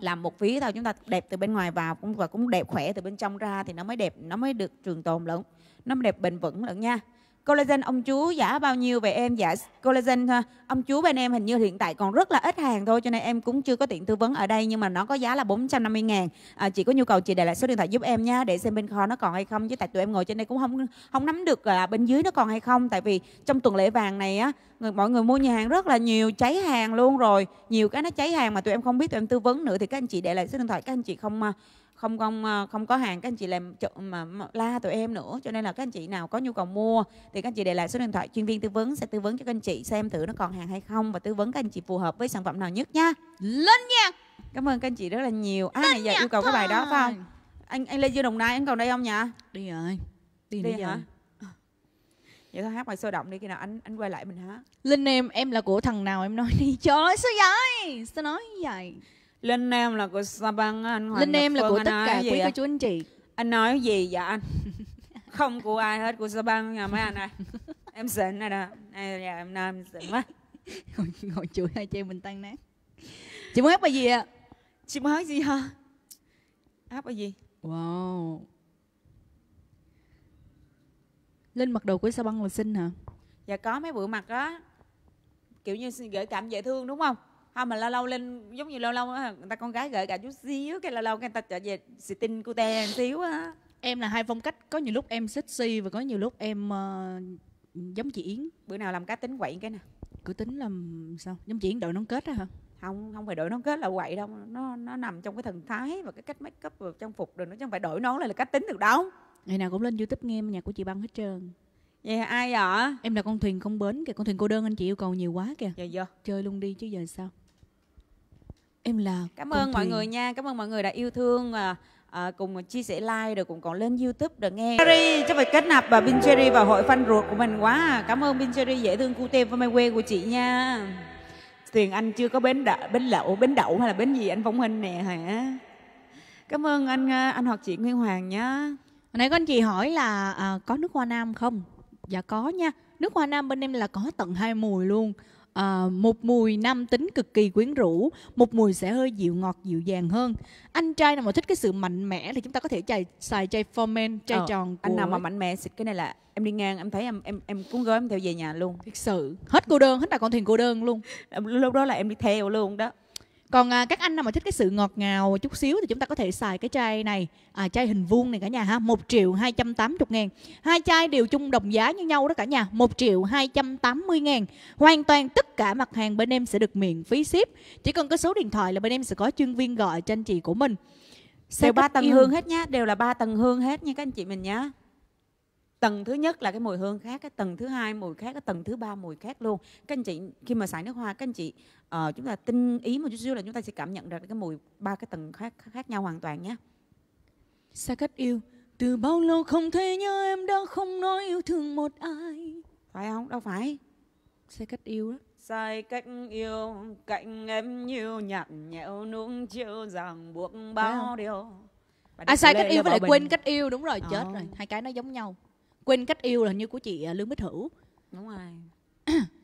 làm một phí thôi, chúng ta đẹp từ bên ngoài vào cũng và cũng đẹp khỏe từ bên trong ra thì nó mới đẹp, nó mới được trường tồn lẫn, nó mới đẹp bền vững lẫn nha. Collagen ông chú giả bao nhiêu về em? Giả collagen ông chú bên em hình như hiện tại còn rất là ít hàng thôi, cho nên em cũng chưa có tiện tư vấn ở đây, nhưng mà nó có giá là bốn trăm năm mươi ngàn. À, chị có nhu cầu chị để lại số điện thoại giúp em nha, để xem bên kho nó còn hay không, chứ tại tụi em ngồi trên đây cũng không không nắm được à, bên dưới nó còn hay không. Tại vì trong tuần lễ vàng này á, người, mọi người mua nhà hàng rất là nhiều, cháy hàng luôn rồi, nhiều cái nó cháy hàng mà tụi em không biết, tụi em tư vấn nữa thì các anh chị để lại số điện thoại, các anh chị không không không không có hàng, các anh chị làm mà la tụi em nữa, cho nên là các anh chị nào có nhu cầu mua thì các anh chị để lại số điện thoại, chuyên viên tư vấn sẽ tư vấn cho các anh chị xem thử nó còn hàng hay không và tư vấn các anh chị phù hợp với sản phẩm nào nhất nha. Lên nhạc. Cảm ơn các anh chị rất là nhiều. À, này giờ yêu cầu thôi. Cái bài đó phải không? Anh anh Lê Dương Đồng Nai anh còn đây không nhỉ? Đi rồi. Đi, đi, đi hả? Vậy thôi hát bài sôi động đi, khi nào anh anh quay lại mình hát. Linh Em, em là của thằng nào em nói đi. Trời ơi sao vậy? Sao nói vậy? Linh Em là của Shabăng, anh Hoàng Linh Em là của tất cả quý cô chú anh chị. Anh nói gì vậy anh? Không của ai hết, của Shabăng nhà mấy anh này. Em xịn này nè, em nam xịn quá. Ngồi chuỗi hai chị mình tan nát. Chị muốn hát bài gì ạ? Chị muốn hát gì hả? Hát bài gì? Wow. Linh mặc đồ của Shabăng là xinh hả? Dạ có mấy bữa mặc á, kiểu như gợi cảm dễ thương đúng không? À, mà lâu lâu lên giống như lâu lâu á, người ta con gái gợi cả chút xíu, cái lâu lâu người ta trở về xì tin cute xíu á. Em là hai phong cách, có nhiều lúc em sexy và có nhiều lúc em uh, giống chị Yến. Bữa nào làm cá tính quậy cái nè. Cứ tính làm sao? Giống chị Yến đội nón kết đó hả? Không, không phải đội nón kết là quậy đâu, nó nó nằm trong cái thần thái và cái cách make up và trang phục rồi, nó chứ không phải đội nón là, là cá tính được đâu. Ngày nào cũng lên YouTube nghe nhạc của chị Băng hết trơn. Vậy yeah, ai ạ? Em là con thuyền không bến kìa, con thuyền cô đơn anh chị yêu cầu nhiều quá kìa. Dạ dạ. Chơi luôn đi chứ giờ sao? Em là cảm ơn mọi người nha, cảm ơn mọi người đã yêu thương à, à, cùng chia sẻ like rồi cùng còn lên YouTube để nghe. Cherry, chắc phải kết nạp và Bin Cherry vào hội fan ruột của mình quá. À. Cảm ơn Bin Cherry dễ thương cute và mai quê của chị nha. Tiền anh chưa có bến đậu, bến lậu, bến đậu hay là bến gì anh Phong Hình nè hả? Cảm ơn anh anh hoặc chị Nguyên Hoàng nhá. Hồi nãy có anh chị hỏi là à, có nước hoa nam không? Dạ có nha. Nước hoa nam bên em là có tận hai mùi luôn. à, một mùi nam tính cực kỳ quyến rũ, một mùi sẽ hơi dịu ngọt dịu dàng hơn. Anh trai nào mà thích cái sự mạnh mẽ thì chúng ta có thể chài, xài chai formen, chai ờ, tròn của... Anh nào mà mạnh mẽ xịt cái này là em đi ngang em thấy em em em cuốn gói em theo về nhà luôn. Thực sự hết cô đơn, hết là con thuyền cô đơn luôn. Lúc đó là em đi theo luôn đó. Còn à, các anh nào mà thích cái sự ngọt ngào chút xíu thì chúng ta có thể xài cái chai này, à, chai hình vuông này cả nhà ha, một triệu hai trăm tám mươi ngàn. Hai chai đều chung đồng giá như nhau đó cả nhà, một triệu hai trăm tám mươi ngàn. Hoàn toàn tất cả mặt hàng bên em sẽ được miễn phí ship. Chỉ cần có số điện thoại là bên em sẽ có chuyên viên gọi cho anh chị của mình. Đều ba tầng yêu. Hương hết nhá, đều là ba tầng hương hết nha các anh chị mình nhá. Tầng thứ nhất là cái mùi hương khác, cái tầng thứ hai mùi khác, cái tầng thứ ba mùi khác luôn. Các anh chị khi mà xài nước hoa, các anh chị uh, chúng ta tinh ý một chút xíu là chúng ta sẽ cảm nhận được cái mùi ba cái tầng khác khác nhau hoàn toàn nhé. Xa cách yêu, từ bao lâu không thấy nhớ em đã không nói yêu thương một ai. Phải không? Đâu phải. Xa cách yêu đó. Sai cách yêu, cạnh em nhiều nhạt nhẽo nung chiều ràng buộc bao điều. À sai cách yêu với lại quên mình. Cách yêu, đúng rồi, chết oh. Rồi, hai cái nó giống nhau. Quên cách yêu là như của chị Lương Bích Hữu. Đúng rồi.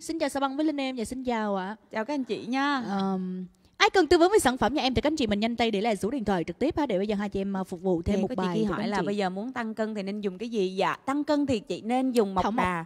Xin chào Shabăng với Linh Em và xin chào ạ. À. Chào các anh chị nha. Um, ai cần tư vấn về sản phẩm nhà em thì các anh chị mình nhanh tay để lại số điện thoại trực tiếp ha, để bây giờ hai chị em phục vụ thêm thì một có bài. Chị hỏi là chị. Bây giờ muốn tăng cân thì nên dùng cái gì? Dạ, tăng cân thì chị nên dùng mộc đà.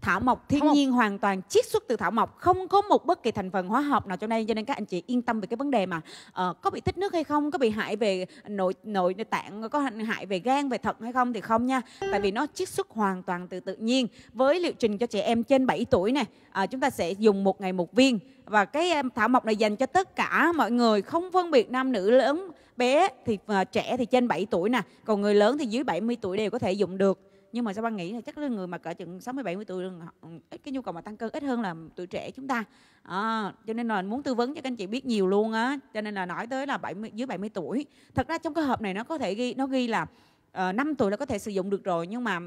Thảo mộc thiên thảo nhiên mộc. Hoàn toàn chiết xuất từ thảo mộc, không có một bất kỳ thành phần hóa học nào trong đây, cho nên các anh chị yên tâm về cái vấn đề mà uh, có bị tích nước hay không, có bị hại về nội nội tạng, có hại về gan, về thận hay không thì không nha, tại vì nó chiết xuất hoàn toàn từ tự nhiên. Với liệu trình cho trẻ em trên bảy tuổi này, uh, chúng ta sẽ dùng một ngày một viên, và cái thảo mộc này dành cho tất cả mọi người, không phân biệt nam nữ lớn bé, thì uh, trẻ thì trên bảy tuổi nè, còn người lớn thì dưới bảy mươi tuổi đều có thể dùng được. Nhưng mà Shabăng nghĩ là chắc là người mà cỡ chừng sáu mươi bảy mươi tuổi ít cái nhu cầu mà tăng cân ít hơn là tuổi trẻ chúng ta. À, cho nên là muốn tư vấn cho các anh chị biết nhiều luôn á. Cho nên là nói tới là bảy mươi, dưới bảy mươi tuổi. Thật ra trong cái hộp này nó có thể ghi nó ghi là uh, năm tuổi là có thể sử dụng được rồi, nhưng mà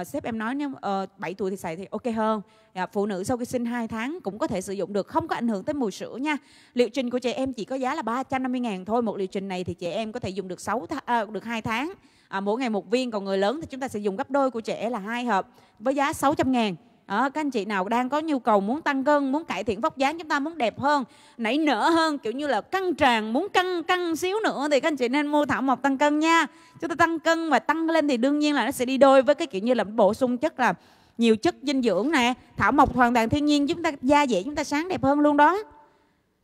uh, sếp em nói nếu uh, bảy tuổi thì xài thì ok hơn. À, phụ nữ sau khi sinh hai tháng cũng có thể sử dụng được, không có ảnh hưởng tới mùi sữa nha. Liệu trình của trẻ em chỉ có giá là ba trăm năm mươi ngàn thôi. Một liệu trình này thì trẻ em có thể dùng được sáu th à, được hai tháng. À, mỗi ngày một viên, còn người lớn thì chúng ta sẽ dùng gấp đôi của trẻ là hai hộp với giá sáu trăm ngàn. À, các anh chị nào đang có nhu cầu muốn tăng cân, muốn cải thiện vóc dáng chúng ta, muốn đẹp hơn, nảy nở hơn, kiểu như là căng tràn, muốn căng căng xíu nữa thì các anh chị nên mua thảo mộc tăng cân nha. Chúng ta tăng cân và tăng lên thì đương nhiên là nó sẽ đi đôi với cái kiểu như là bổ sung chất, là nhiều chất dinh dưỡng nè. Thảo mộc hoàn toàn thiên nhiên, chúng ta da dẻ chúng ta sáng đẹp hơn luôn đó.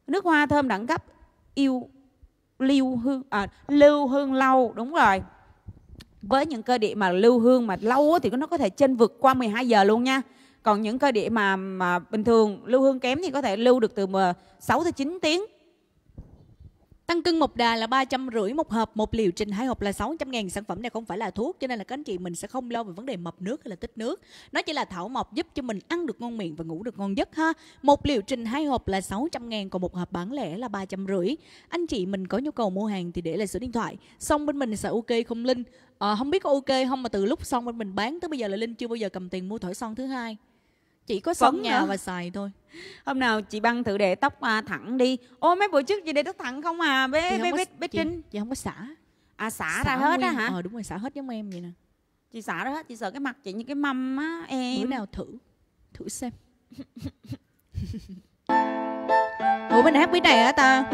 Nước hoa thơm đẳng cấp yêu lưu hương à, lưu hương lâu, đúng rồi. Với những cơ địa mà lưu hương mà lâu thì nó có thể trên vượt qua mười hai giờ luôn nha. Còn những cơ địa mà, mà bình thường lưu hương kém thì có thể lưu được từ sáu tới chín tiếng. Tăng cân mộc đà là ba trăm rưỡi một hộp, một liệu trình hai hộp là sáu trăm ngàn. Sản phẩm này không phải là thuốc, cho nên là các anh chị mình sẽ không lo về vấn đề mập nước hay là tích nước. Nó chỉ là thảo mộc giúp cho mình ăn được ngon miệng và ngủ được ngon giấc ha. Một liệu trình hai hộp là sáu trăm ngàn, còn một hộp bán lẻ là ba trăm rưỡi. Anh chị mình có nhu cầu mua hàng thì để lại số điện thoại. Xong bên mình sẽ ok không Linh? À, không biết có ok không mà từ lúc xong bên mình bán tới bây giờ là Linh chưa bao giờ cầm tiền mua thỏi son thứ hai. Chỉ có son nhà nữa. Và xài thôi. Hôm nào chị Băng thử để tóc à, thẳng đi. Ô mấy bữa trước chị để tóc thẳng không à? Bé bé bé, bé chị, Trinh. Chị không có xả. À xả, xả ra hết á hả? Ờ đúng rồi, xả hết giống em vậy nè. Chị xả ra hết, chị sợ cái mặt chị như cái mâm á em. Bữa nào thử. Thử xem. Ủa mình hát bí này hả ta?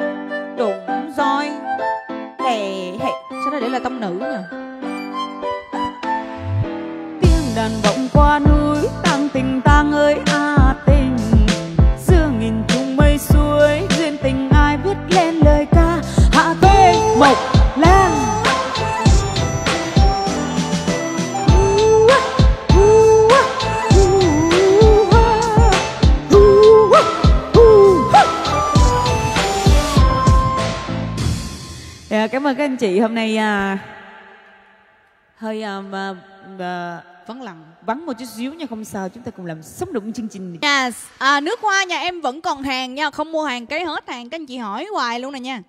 Đúng rồi. Hề hề. Sao nó để là tông nữ nhờ? Đàn vọng qua núi tang tình tang ơi a à, tình giữa nghìn thung mây suối duyên tình ai viết lên lời ca hạ thế mộc lan yeah, cảm ơn các anh chị hôm nay à, hơi à, mà, à, vắng lặng, vắng một chút xíu nha, không sao, chúng ta cùng làm sống động chương trình. Yes. À, nước hoa nhà em vẫn còn hàng nha, không mua hàng cái hết hàng, các anh chị hỏi hoài luôn nè nha.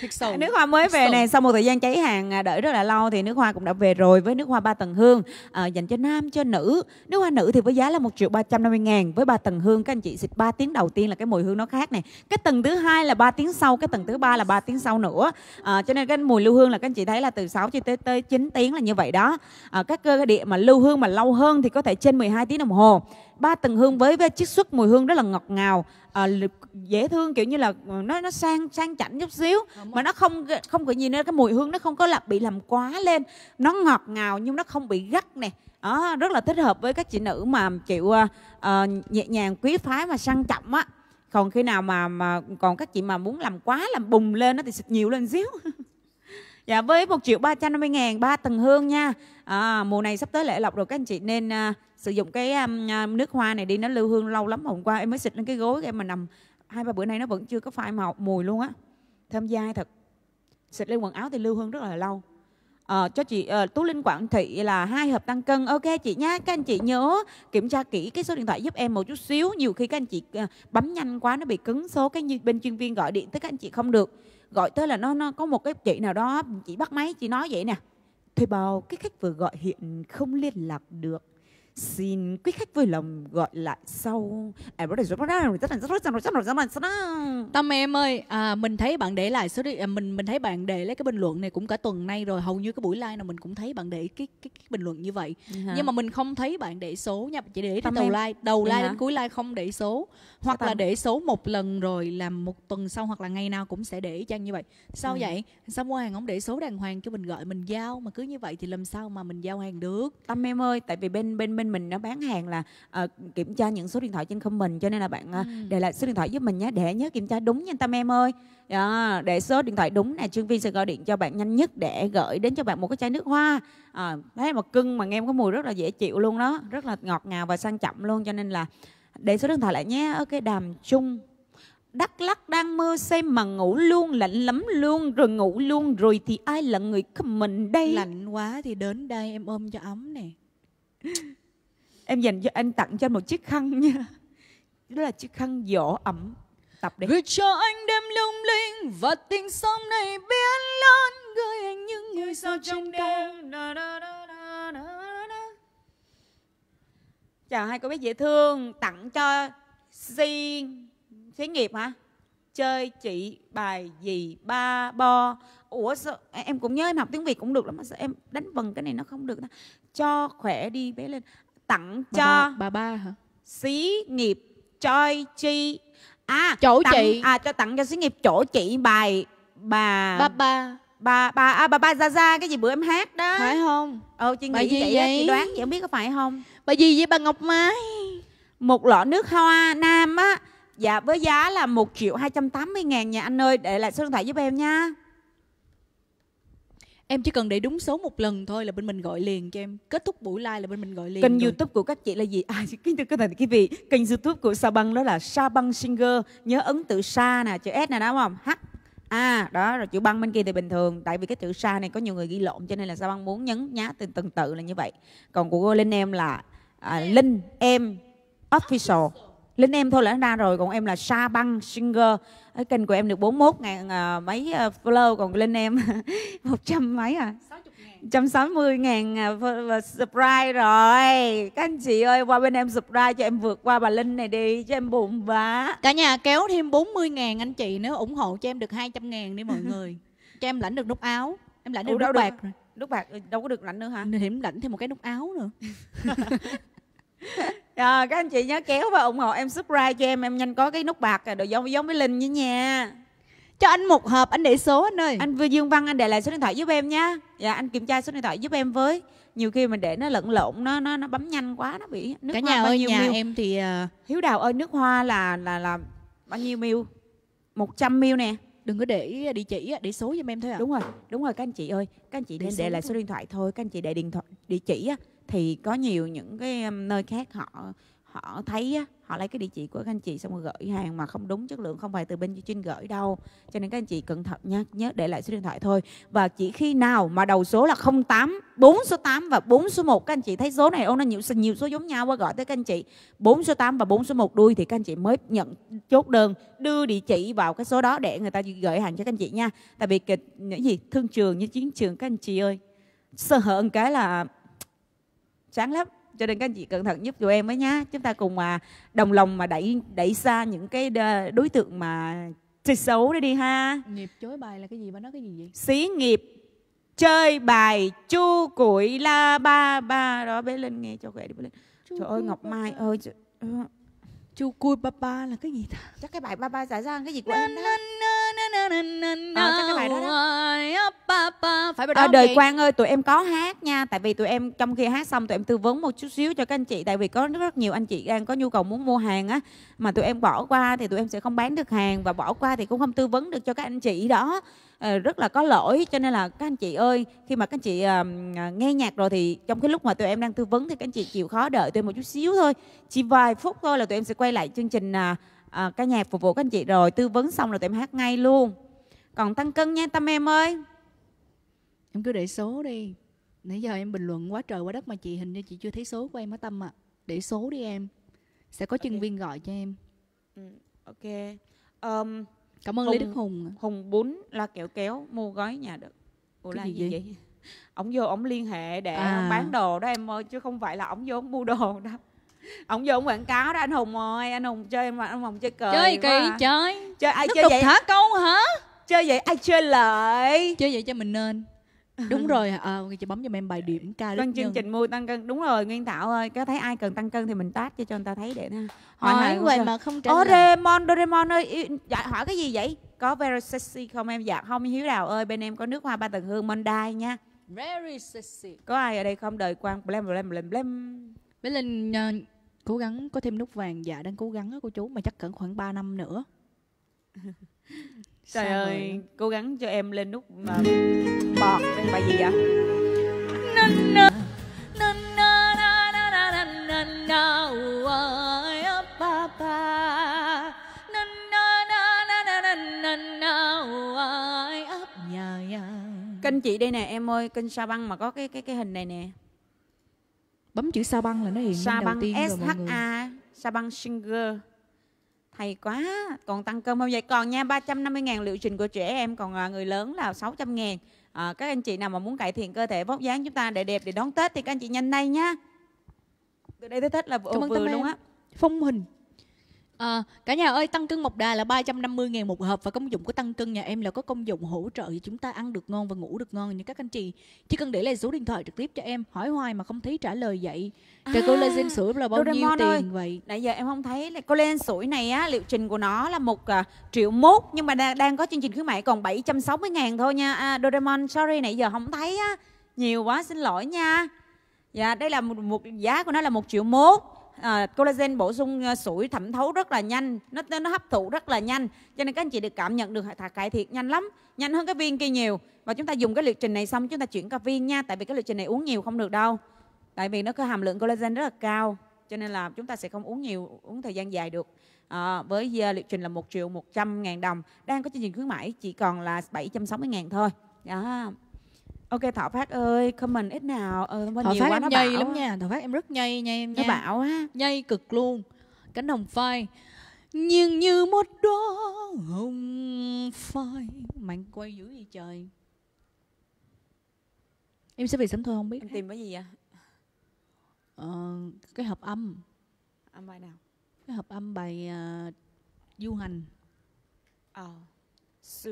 Thực sự. À, nước hoa mới về nè, sau một thời gian cháy hàng đợi rất là lâu thì nước hoa cũng đã về rồi, với nước hoa ba tầng hương à, dành cho nam cho nữ. Nước hoa nữ thì với giá là một triệu ba trăm năm mươi ngàn, với ba tầng hương các anh chị xịt ba tiếng đầu tiên là cái mùi hương nó khác này, cái tầng thứ hai là ba tiếng sau, cái tầng thứ ba là ba tiếng sau nữa. À, cho nên cái mùi lưu hương là các anh chị thấy là từ sáu cho tới tới chín tiếng là như vậy đó. à, các cơ địa mà lưu hương mà lâu hơn thì có thể trên mười hai tiếng đồng hồ. Ba tầng hương với, với chiết xuất mùi hương rất là ngọt ngào, à, dễ thương, kiểu như là nó nó sang sang chảnh chút xíu mà nó không không có gì nữa, cái mùi hương nó không có là bị làm quá lên, nó ngọt ngào nhưng nó không bị gắt nè. À, rất là thích hợp với các chị nữ mà chịu à, nhẹ nhàng quý phái và sang trọng á. Còn khi nào mà mà còn các chị mà muốn làm quá làm bùng lên nó thì xịt nhiều lên xíu. Dạ, với một triệu ba trăm năm mươi ngàn ba tầng hương nha. À, mùa này sắp tới lễ lọc rồi, các anh chị nên à, sử dụng cái à, nước hoa này đi, nó lưu hương lâu lắm. Hôm qua em mới xịt lên cái gối em mà nằm hai ba bữa nay nó vẫn chưa có phai màu mùi luôn á, thơm dai thật. Xịt lên quần áo thì lưu hương rất là lâu. À, cho chị à, Tú Linh Quảng Thị là hai hộp tăng cân, ok chị nhá. Các anh chị nhớ kiểm tra kỹ cái số điện thoại giúp em một chút xíu, nhiều khi các anh chị à, bấm nhanh quá nó bị cứng số, cái như bên chuyên viên gọi điện tới các anh chị không được, gọi tới là nó nó có một cái chị nào đó chị bắt máy chị nói vậy nè: "Thuê bao cái khách vừa gọi hiện không liên lạc được, xin quý khách vui lòng gọi lại sau." Tâm em ơi, à, mình thấy bạn để lại số điện, mình mình thấy bạn để lấy cái bình luận này cũng cả tuần nay rồi, hầu như cái buổi live nào mình cũng thấy bạn để cái cái, cái bình luận như vậy. Hả? Nhưng mà mình không thấy bạn để số nha, chỉ để cái đầu like, đầu like đến cuối like không để số, hoặc là để số một lần rồi làm một tuần sau hoặc là ngày nào cũng sẽ để chăng như vậy. Sao ừ. vậy? Sao mua hàng không để số đàng hoàng cho mình gọi mình giao, mà cứ như vậy thì làm sao mà mình giao hàng được? Tâm em ơi, tại vì bên bên bên mình nó bán hàng là uh, kiểm tra những số điện thoại trên comment, cho nên là bạn uh, ừ. để lại số điện thoại giúp mình nhé, để nhớ kiểm tra đúng nha Tâm em ơi. À, để số điện thoại đúng nè, chuyên viên sẽ gọi điện cho bạn nhanh nhất để gửi đến cho bạn một cái chai nước hoa. À, thấy mà cưng mà nghe có mùi rất là dễ chịu luôn đó, rất là ngọt ngào và sang trọng luôn, cho nên là để số điện thoại lại nhé. Ok, Đàm Trung Đắk Lắc đang mơ xem mà ngủ luôn, lạnh lắm luôn, rồi ngủ luôn rồi thì ai là người comment đây? Lạnh quá thì đến đây em ôm cho ấm nè. Em dành cho anh, tặng cho anh một chiếc khăn nha. Đó là chiếc khăn giỏ ẩm tập đấy. Gửi cho anh đêm lung linh và tình sông này biến lớn, gửi anh những người sao trong đêm. Chào hai cô bé dễ thương, tặng cho Xí Xí Nghiệp hả? Chơi chị bài gì ba bo. Ủa sao em cũng nhớ em học tiếng Việt cũng được lắm mà sao em đánh vần cái này nó không được. Cho khỏe đi bé lên. Tặng bà cho bà ba hả? Xí Nghiệp Choi Chi à chỗ tặng, chị à cho tặng cho Xí Nghiệp chỗ chị bài bà ba ba bà bà à, bà ba ra ra cái gì bữa em hát đó phải không? Ờ chị nghĩ chị đó, chị đoán chị không biết có phải không? Bà gì vậy? Bà Ngọc Mai một lọ nước hoa nam á, dạ với giá là một triệu hai trăm tám mươi ngàn nha anh ơi, để lại số điện thoại giúp em nha. Em chỉ cần để đúng số một lần thôi là bên mình gọi liền cho em. Kết thúc buổi live là bên mình gọi liền. Kênh rồi. YouTube của các chị là gì? À, cái vị kênh YouTube của Shabăng đó là Shabăng Singer. Nhớ ấn tự Sa nè, chữ S nè đúng không? H. À, đó, rồi chữ băng bên kia thì bình thường. Tại vì cái chữ Sa này có nhiều người ghi lộn cho nên là Shabăng muốn nhấn nhá từng từng tự là như vậy. Còn của cô Linh Em là à, Linh Em Official. Linh Em thôi là nó ra rồi, còn em là Shabăng Singer. Ở kênh của em được bốn mươi mốt ngàn uh, mấy uh, follow, còn Linh Em một trăm mấy à? một trăm sáu mươi ngàn uh, subscribe rồi. Các anh chị ơi, qua bên em subscribe cho em vượt qua bà Linh này đi, cho em bụng vá. Cả nhà kéo thêm bốn mươi ngàn anh chị nữa ủng hộ cho em được hai trăm ngàn đi mọi người. Cho em lãnh được nút áo, em lãnh được nút bạc rồi. Nút bạc đâu có được lãnh nữa hả? Em lãnh thêm một cái nút áo nữa. À, các anh chị nhớ kéo và ủng hộ em subscribe cho em, em nhanh có cái nút bạc rồi giống giống với Linh nha nha. Cho anh một hộp, anh để số anh ơi. Anh Dương Văn, anh để lại số điện thoại giúp em nha. Dạ anh kiểm tra số điện thoại giúp em với. Nhiều khi mình để nó lẫn lộn, nó nó nó bấm nhanh quá nó bị nước. Cả hoa nhà bao ơi, nhiêu nhà mil? Em thì Hiếu Đào ơi, nước hoa là là là bao nhiêu mil? một trăm mil nè. Đừng có để địa chỉ, để số giùm em thôi ạ. À? Đúng rồi, đúng rồi các anh chị ơi, các anh chị để nên để lại thôi. Số điện thoại thôi, các anh chị để điện thoại địa chỉ á. Thì có nhiều những cái nơi khác họ họ thấy họ lấy cái địa chỉ của các anh chị xong rồi gửi hàng mà không đúng chất lượng, không phải từ bên chuyên gửi đâu, cho nên các anh chị cẩn thận nha, nhớ để lại số điện thoại thôi. Và chỉ khi nào mà đầu số là không tám, bốn số tám và bốn số một, các anh chị thấy số này ô nó nhiều nhiều số giống nhau qua gọi tới các anh chị bốn số tám và bốn số một đuôi thì các anh chị mới nhận chốt đơn, đưa địa chỉ vào cái số đó để người ta gửi hàng cho các anh chị nha. Tại vì kịch những gì thương trường như chiến trường các anh chị ơi, sơ hở một cái là sáng lắm, cho nên các anh chị cẩn thận giúp tụi em với nhá. Chúng ta cùng mà đồng lòng mà đẩy đẩy xa những cái đối tượng mà chơi xấu đó đi ha. Nghiệp chối bài là cái gì, bà nói cái gì vậy? Xí Nghiệp chơi bài chu củi la ba ba. Đó bé Linh nghe cho khỏe đi bé Linh. Chú trời ơi Ngọc ba Mai ba. Ơi trời... Chu cui ba ba là cái gì ta? Chắc cái bài ba ba giả giang cái gì của em đó. Ờ, chắc cái bài đó đó. Ba ba. Phải bài đó. À, đời Quang ơi, tụi em có hát nha. Tại vì tụi em trong khi hát xong tụi em tư vấn một chút xíu cho các anh chị. Tại vì có rất nhiều anh chị đang có nhu cầu muốn mua hàng á, mà tụi em bỏ qua thì tụi em sẽ không bán được hàng, và bỏ qua thì cũng không tư vấn được cho các anh chị đó. Rất là có lỗi. Cho nên là các anh chị ơi, khi mà các anh chị uh, nghe nhạc rồi thì trong cái lúc mà tụi em đang tư vấn thì các anh chị chịu khó đợi tụi em một chút xíu thôi. Chỉ vài phút thôi là tụi em sẽ quay lại chương trình uh, uh, ca nhạc phục vụ các anh chị, rồi tư vấn xong là tụi em hát ngay luôn. Còn tăng cân nha Tâm em ơi. Em cứ để số đi. Nãy giờ em bình luận quá trời quá đất mà chị hình như chị chưa thấy số của em hả Tâm ạ? À. Để số đi em. Sẽ có chuyên okay. viên gọi cho em. Ừ, ok. um, Cảm ơn Hùng, Lê Đức Hùng. Hùng bún là kẹo kéo mua gói nhà được. Ủa cái là gì, gì vậy? Ổng vô ổng liên hệ để à. bán đồ đó em ơi, chứ không phải là ổng vô ổng mua đồ đó. Ổng vô ổng quảng cáo đó anh Hùng ơi, anh Hùng chơi mà anh Hùng chơi cờ. Chơi kỳ à. chơi. Chơi ai Nước chơi vậy? Thả câu hả? Chơi vậy ai chơi lại? Chơi vậy cho mình nên. Đúng rồi, à, chị bấm cho em bài điểm ca Đức Nhân. Chương trình mua tăng cân, đúng rồi Nguyên Thảo ơi, có thấy ai cần tăng cân thì mình tát cho cho người ta thấy để ha. Hỏi hoài hoài mà không trả lời. Doraemon, Doraemon ơi, hỏi cái gì vậy? Có very sexy không em? Dạ không Hiếu Đào ơi, bên em có nước hoa ba tầng hương Monday nha. Very sexy. Có ai ở đây không? Đời Quang blem blem blem blem. Bé Linh uh, cố gắng có thêm nút vàng, dạ đang cố gắng đó cô chú, mà chắc cần khoảng ba năm nữa. Trời sao ơi, rồi? Cố gắng cho em lên nút mà bọt lên bài gì vậy? Kênh chị đây nè em ơi, kênh Shabăng mà có cái cái cái hình này nè. Bấm chữ Shabăng là nó hiện lên đầu tiên rồi mọi người. Shabăng S H A Shabăng Singer. Hay quá, còn tăng cân không vậy? Còn nha, ba trăm năm mươi ngàn liệu trình của trẻ em, còn người lớn là sáu trăm ngàn. À, các anh chị nào mà muốn cải thiện cơ thể vóc dáng chúng ta để đẹp, để đón Tết thì các anh chị nhanh đây nha. Từ đây tới Tết là vừa, vừa luôn á. Phong hình. À, cả nhà ơi, tăng cân một đà là ba trăm năm mươi ngàn một hộp, và công dụng của tăng cân nhà em là có công dụng hỗ trợ cho chúng ta ăn được ngon và ngủ được ngon. Như các anh chị chỉ cần để lại số điện thoại trực tiếp cho em, hỏi hoài mà không thấy trả lời vậy. Trời à, collagen sữa là bao nhiêu tiền ơi. Vậy? Nãy giờ em không thấy là collagen sữa này á, liệu trình của nó là một à, triệu mốt, nhưng mà đang, đang có chương trình khuyến mãi còn bảy trăm sáu mươi ngàn thôi nha. À, Doraemon sorry nãy giờ không thấy á, nhiều quá xin lỗi nha. Dạ đây là một, một giá của nó là một triệu mốt. À, collagen bổ sung uh, sủi thẩm thấu rất là nhanh, nó nó hấp thụ rất là nhanh, cho nên các anh chị được cảm nhận được cải thiện nhanh lắm, nhanh hơn cái viên kia nhiều. Và chúng ta dùng cái liệu trình này xong chúng ta chuyển qua viên nha, tại vì cái liệu trình này uống nhiều không được đâu, tại vì nó có hàm lượng collagen rất là cao, cho nên là chúng ta sẽ không uống nhiều, uống thời gian dài được. À, với uh, liệu trình là một triệu một trăm ngàn đồng, đang có chương trình khuyến mãi chỉ còn là bảy trăm sáu mươi ngàn thôi. Đó. Ok Thọ Phát ơi, comment ít nào. Ờ, Thọ nhiều Phát quá, em nó nhây lắm nha, Thọ Phát em rất nhây nha em nha. Nó bảo á, nhây cực luôn. Cánh hồng phai, nhưng như một đóa hồng phai. Mạnh quay dữ gì trời. Em sẽ về sớm thôi không biết. Em tìm cái gì vậy? Ờ, cái hợp âm. Âm bài nào? Cái hợp âm bài uh, du hành. Ờ, su.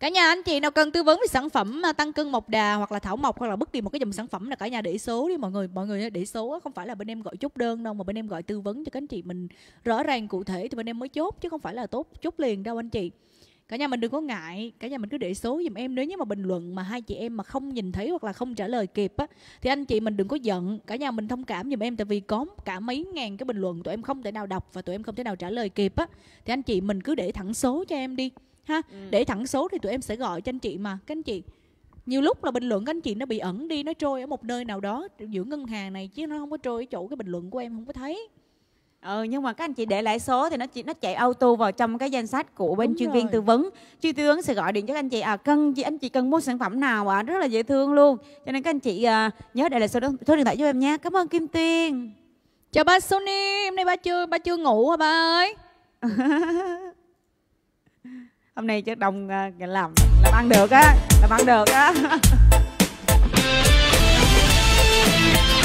Cả nhà anh chị nào cần tư vấn về sản phẩm tăng cân một đà hoặc là thảo mộc hoặc là bất kỳ một cái dòng sản phẩm là cả nhà để số đi mọi người. Mọi người để số, không phải là bên em gọi chốt đơn đâu, mà bên em gọi tư vấn cho các anh chị mình rõ ràng cụ thể thì bên em mới chốt, chứ không phải là tốt chốt liền đâu anh chị. Cả nhà mình đừng có ngại, cả nhà mình cứ để số giùm em. Nếu như mà bình luận mà hai chị em mà không nhìn thấy hoặc là không trả lời kịp á, thì anh chị mình đừng có giận, cả nhà mình thông cảm giùm em. Tại vì có cả mấy ngàn cái bình luận tụi em không thể nào đọc và tụi em không thể nào trả lời kịp á, thì anh chị mình cứ để thẳng số cho em đi ha. Ừ. Để thẳng số thì tụi em sẽ gọi cho anh chị mà. Các anh chị nhiều lúc là bình luận các anh chị nó bị ẩn đi, nó trôi ở một nơi nào đó giữa ngân hàng này, chứ nó không có trôi ở chỗ cái bình luận của em không có thấy. Ừ, nhưng mà các anh chị để lại số thì nó chỉ nó chạy auto vào trong cái danh sách của bên đúng chuyên rồi. Viên tư vấn. Chuyên tư vấn sẽ gọi điện cho các anh chị à cần chị anh chị cần mua sản phẩm nào ạ, à? Rất là dễ thương luôn. Cho nên các anh chị à, nhớ để lại số, số điện thoại giúp em nha. Cảm ơn Kim Tuyên. Chào ba Sony, hôm nay ba chưa ba chưa ngủ hả ba ơi? Hôm nay chắc đồng làm làm ăn được á, làm ăn được á.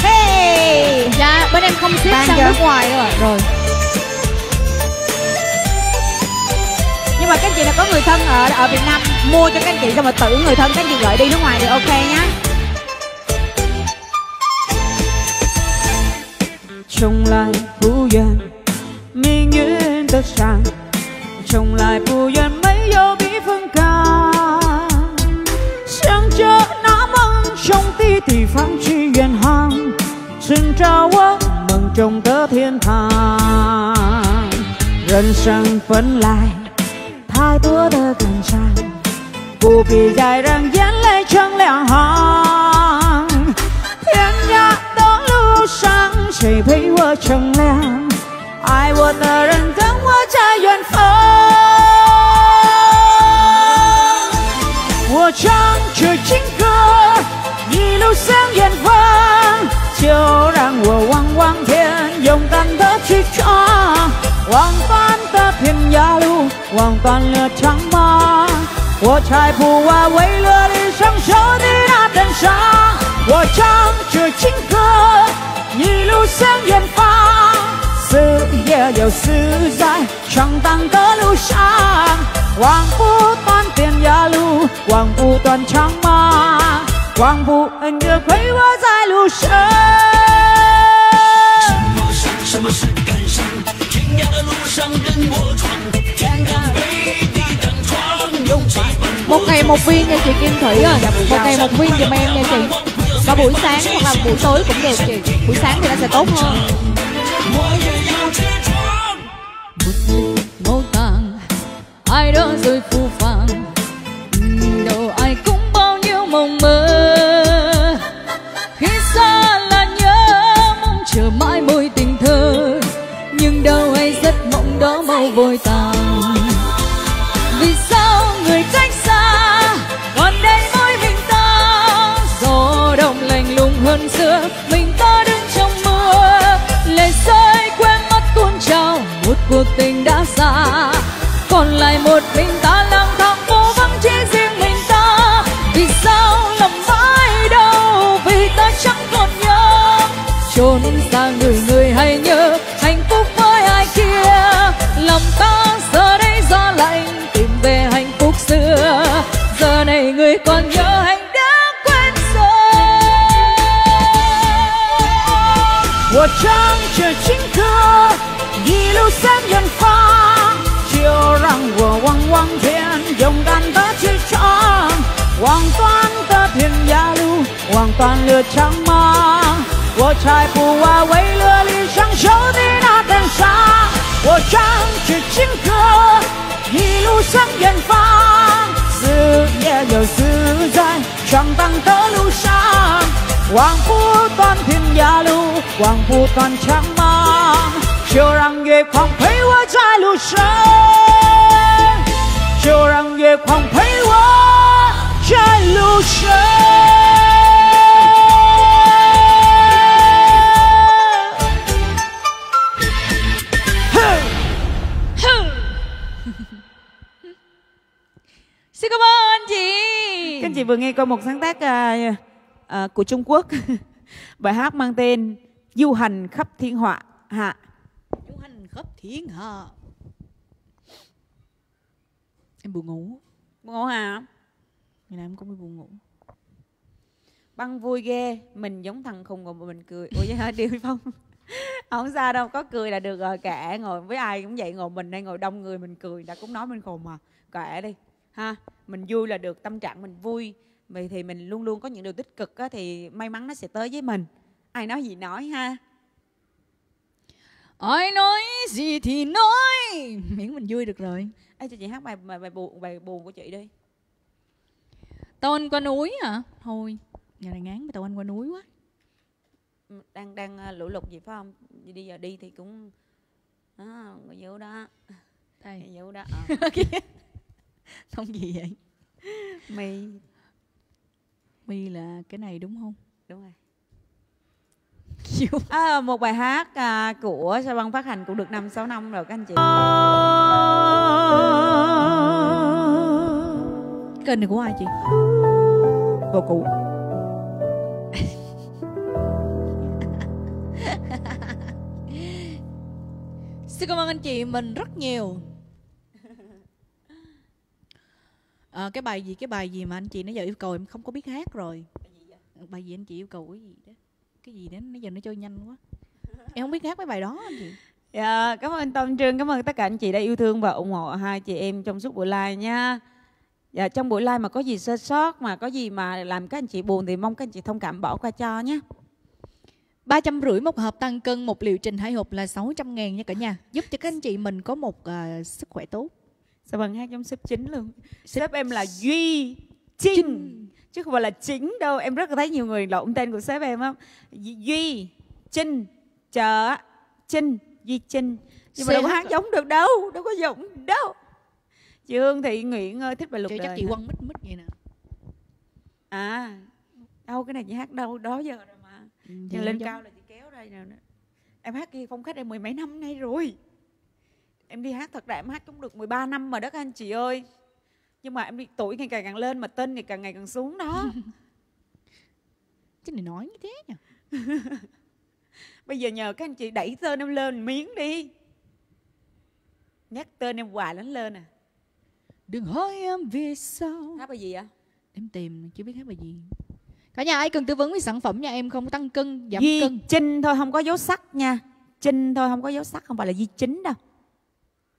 Hey, dạ bên em không ship sang nước ngoài đâu rồi. Nhưng mà các chị là có người thân ở ở Việt Nam mua cho các anh chị xong rồi tự người thân các anh chị gửi đi nước ngoài thì ok nhá. Trong lại phú dân mình yên tất rằng trong lại phú dân mấy yêu bí phương ca sáng chợ nó mong trong tí thì phán chi yên hàng xin trao ước mừng trong tớ thiên thang rần sang phấn lại thái tố tớ cần sang cụ kỳ dài rằng dán lấy chân lẻo hàng thiên nhạc đó lưu sang chỉ thấy vợ chồng lẻo ai vợ tớ rần rắn vợ trai yên phong vợ chồng trời chính cơ nhìn lưu sáng yên vang chiều rằng vợ quang quang thiên dòng tan tớ chỉ cho hoàn toàn tớ thiên gia lưu hoàn toàn lửa trắng mơ của trai phù hoa quấy lừa đi sáng sớm đi đạp đèn xa của trăng trời chính cơ nhìn lưu sáng yên pha sự dễ dầu sự dài chẳng tăng tớ lưu sáng hoàng phú toàn tiền gia lưu hoàng phú toàn trắng mơ hoàng phú anh được quấy hoa dài lưu sáng một ngày một viên nha chị Kim Thủy ơi, một ngày một viên giùm em nha chị. Và buổi sáng hoặc là buổi tối cũng được chị. Buổi sáng thì nó sẽ tốt hơn. Màu vàng, ai đó rồi phù phàng, đầu ai cũng bao nhiêu mộng mơ. Khi xa là nhớ mong chờ mãi môi tình thơ. Nhưng đâu hay giấc mộng đó mau vội tàn. Vì sao người cách xa còn đây mỗi mình ta? Gió đông lạnh lùng hơn xưa, mình ta đứng trong mưa. Lệ rơi quên mất tuôn trào, một cuộc tình đã xa. Còn lại một mình ta lang thang vô vắng chỉ riêng mình ta. Vì sao lòng mãi đâu? Vì ta chẳng còn nhớ. Trốn xa người người hay nhớ. Lòng ta giờ đây gió lạnh tìm về hạnh phúc xưa. Giờ này người còn nhớ anh đã quên rồi. Mùa trăng trời chính thưa, ghi lưu sáng nhân pha. Chiều rằng vừa quăng quăng thiên, dòng đàn ta chơi trọn. Hoàng toán ta thiên gia lưu, hoàng toàn lửa trắng mơ. Mùa trai phù hoa quấy lửa ly sáng sớm đi nát đèn xa. Mùa trăng trời chính thưa, nhìn lưu sáng yên pha. Sự nhẹ nhở sự dài, chẳng tăng tớ lưu sáng. Hoàng phú toàn thiên gia lưu, hoàng phú toàn trắng mang. Chiều rằng về khoảng thấy hoa trai lưu sáng. Chiều rằng về khoảng thấy hoa trai lưu sáng. Xin cảm ơn chị. Các anh chị vừa nghe qua một sáng tác uh, uh, của Trung Quốc. Bài hát mang tên Du hành khắp thiên hạ. Hạ. Du hành khắp thiên hạ. Em buồn ngủ. Buồn ngủ hả? Ngày nào em cũng buồn ngủ. Băng vui ghê, mình giống thằng khùng ngồi mình cười. Ủa vậy hả Điều Phong? Không sao đâu, có cười là được rồi kệ. Ngồi với ai cũng vậy, ngồi mình đây ngồi đông người mình cười. Đã cũng nói mình khùng mà. Kệ đi. Ha, mình vui là được, tâm trạng mình vui vậy thì mình luôn luôn có những điều tích cực á, thì may mắn nó sẽ tới với mình. Ai nói gì nói ha. Ai nói gì thì nói, miễn mình vui được rồi. Ê, cho chị hát bài, bài, bài, buồn, bài buồn của chị đi. Tàu Anh Qua Núi hả? Thôi, nhà này ngán với Tàu Anh Qua Núi quá. Đang đang lũ lụt gì phải không? Đi giờ đi thì cũng... À, vô đó. Đây. Vô đó. À. Không gì vậy? Mi Mi là cái này đúng không? Đúng rồi. À, một bài hát à, của Shabăng phát hành cũng được năm sáu năm rồi các anh chị. Kênh này của ai chị? Cô cụ. Xin cảm ơn anh chị mình rất nhiều. à, cái bài gì cái bài gì mà anh chị nó giờ yêu cầu em không có biết hát rồi. Bài gì vậy? Bài gì anh chị yêu cầu cái gì đó? Cái gì đó nó giờ nó chơi nhanh quá. Em không biết hát mấy bài đó anh chị. Yeah, cảm ơn Tâm Trương, cảm ơn tất cả anh chị đã yêu thương và ủng hộ hai chị em trong suốt buổi live nha. Dạ, trong buổi live mà có gì sơ sót, mà có gì mà làm các anh chị buồn thì mong các anh chị thông cảm bỏ qua cho nhé. ba trăm rưỡi một hộp tăng cân, một liệu trình hai hộp là sáu trăm ngàn nha cả nhà. Giúp cho các anh chị mình có một uh, sức khỏe tốt. Sao bằng hát trong sếp chính luôn. Sếp em là Duy Chinh. Chinh chứ không phải là chính đâu. Em rất là thấy nhiều người lộn tên của sếp em á. Duy Chinh chờ Chinh Duy Chinh. Nhưng mà đâu có hát giống được đâu, đâu có giống đâu. Chị Hương Thị Nguyễn ơi, thích bài Luật Đời. Chắc chị quăng mít mít vậy nè. À, đâu cái này chị hát đâu, đó giờ rồi mà. Ừ, chị lên giống cao là chị kéo đây nè. Em hát kia phong cách em mười mấy năm nay rồi. Em đi hát thật ra em hát cũng được mười ba năm mà đó các anh chị ơi. Nhưng mà em đi tuổi ngày càng càng lên mà tên ngày càng ngày càng xuống đó. Chứ này nói như thế nhỉ. Bây giờ nhờ các anh chị đẩy tên em lên miếng đi. Nhắc tên em hoài lắm lên à. Đừng hỏi em vì sao. Hát bài gì vậy? Em tìm chưa biết hát bài gì. Cả nhà ai cần tư vấn với sản phẩm nha em, không tăng cân giảm Duy cân. Chinh thôi, không có dấu sắc nha. Chinh thôi, không có dấu sắc, không phải là Duy Chính đâu.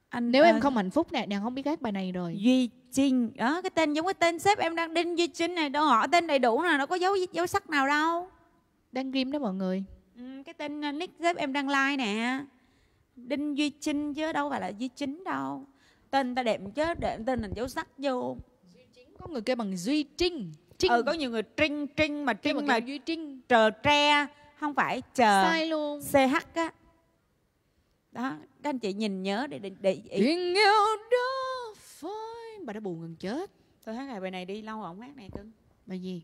Anh nếu ơi, em không hạnh phúc nè, nàng không biết hát bài này rồi. Duy Chinh đó, cái tên giống cái tên sếp em đang Đinh Duy Chinh này, đâu họ tên đầy đủ nè, nó có dấu dấu sắc nào đâu. Đang ghim đó mọi người. Ừ, cái tên nick sếp em đang like nè, Đinh Duy Chinh chứ đâu phải là Duy Chính đâu. Tên ta đẹp chứ, để tên mình dấu sắc vô. Duy Chính, có người kêu bằng Duy Trinh. Trinh. Ừ, có nhiều người Trinh, Trinh mà Trinh mà, mà Duy Trinh. Trờ tre, không phải chờ. Sai luôn. xê hát á. Đó, các anh chị nhìn nhớ để... để, để... Tình yêu đó phơi. Bà đã buồn gần chết. Tôi hát lại bài này đi, lâu rồi không hát này cưng. Bài gì?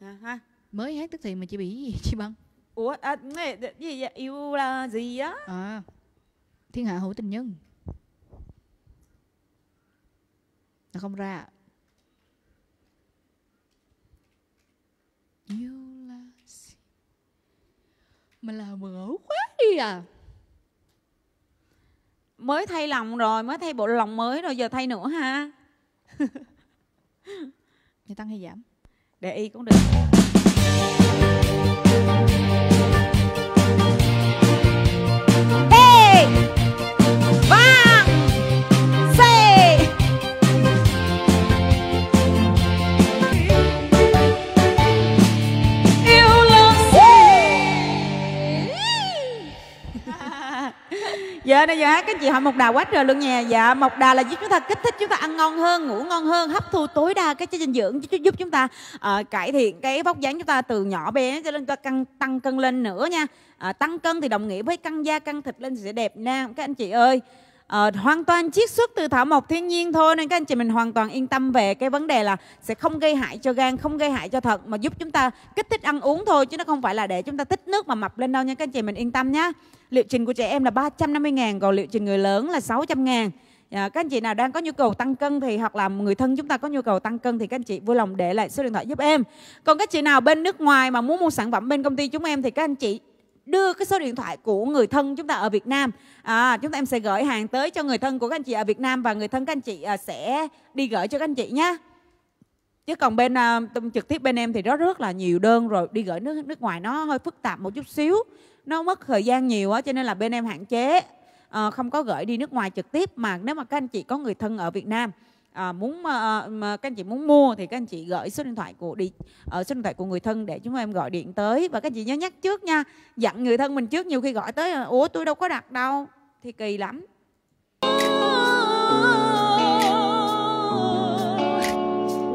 À, ha. Mới hát tức thì mà chị bị gì chị Băng? Ủa, à, gì vậy? Yêu là gì á? À, Thiên Hạ Hữu Tình Nhân. Nó không ra. Yêu là gì? Mà là ngỡ quá đi à. Mới thay lòng rồi, mới thay bộ lòng mới rồi, giờ thay nữa ha. Thì tăng hay giảm? Để y cũng được. Giờ này giờ hát cái chị họ Mộc Đà quá trời luôn nha. Dạ, Mộc Đà là giúp chúng ta kích thích chúng ta ăn ngon hơn, ngủ ngon hơn, hấp thu tối đa cái chất dinh dưỡng, giúp chúng ta uh, cải thiện cái vóc dáng chúng ta từ nhỏ bé cho nên ta căng, tăng cân lên nữa nha. Uh, tăng cân thì đồng nghĩa với căng da căng thịt lên sẽ đẹp nha các anh chị ơi. Uh, hoàn toàn chiết xuất từ thảo mộc thiên nhiên thôi nên các anh chị mình hoàn toàn yên tâm về cái vấn đề là sẽ không gây hại cho gan, không gây hại cho thận, mà giúp chúng ta kích thích ăn uống thôi chứ nó không phải là để chúng ta tích nước mà mập lên đâu nha các anh chị mình yên tâm nhé. Liệu trình của trẻ em là ba trăm năm mươi ngàn, còn liệu trình người lớn là sáu trăm ngàn. À, các anh chị nào đang có nhu cầu tăng cân thì hoặc là người thân chúng ta có nhu cầu tăng cân thì các anh chị vui lòng để lại số điện thoại giúp em. Còn các chị nào bên nước ngoài mà muốn mua sản phẩm bên công ty chúng em thì các anh chị đưa cái số điện thoại của người thân chúng ta ở Việt Nam, à, chúng ta em sẽ gửi hàng tới cho người thân của các anh chị ở Việt Nam và người thân các anh chị à, sẽ đi gửi cho các anh chị nhé. Chứ còn bên à, trực tiếp bên em thì rất rất là nhiều đơn rồi, đi gửi nước nước ngoài nó hơi phức tạp một chút xíu, nó mất thời gian nhiều á, cho nên là bên em hạn chế à, không có gửi đi nước ngoài trực tiếp. Mà nếu mà các anh chị có người thân ở Việt Nam à, muốn à, mà các anh chị muốn mua thì các anh chị gửi số điện thoại của đi ở số điện thoại của người thân để chúng em gọi điện tới. Và các anh chị nhớ nhắc trước nha, dặn người thân mình trước, nhiều khi gọi tới ủa tôi đâu có đặt đâu thì kỳ lắm.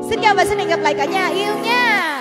Xin chào và xin hẹn gặp lại cả nhà yêu nha.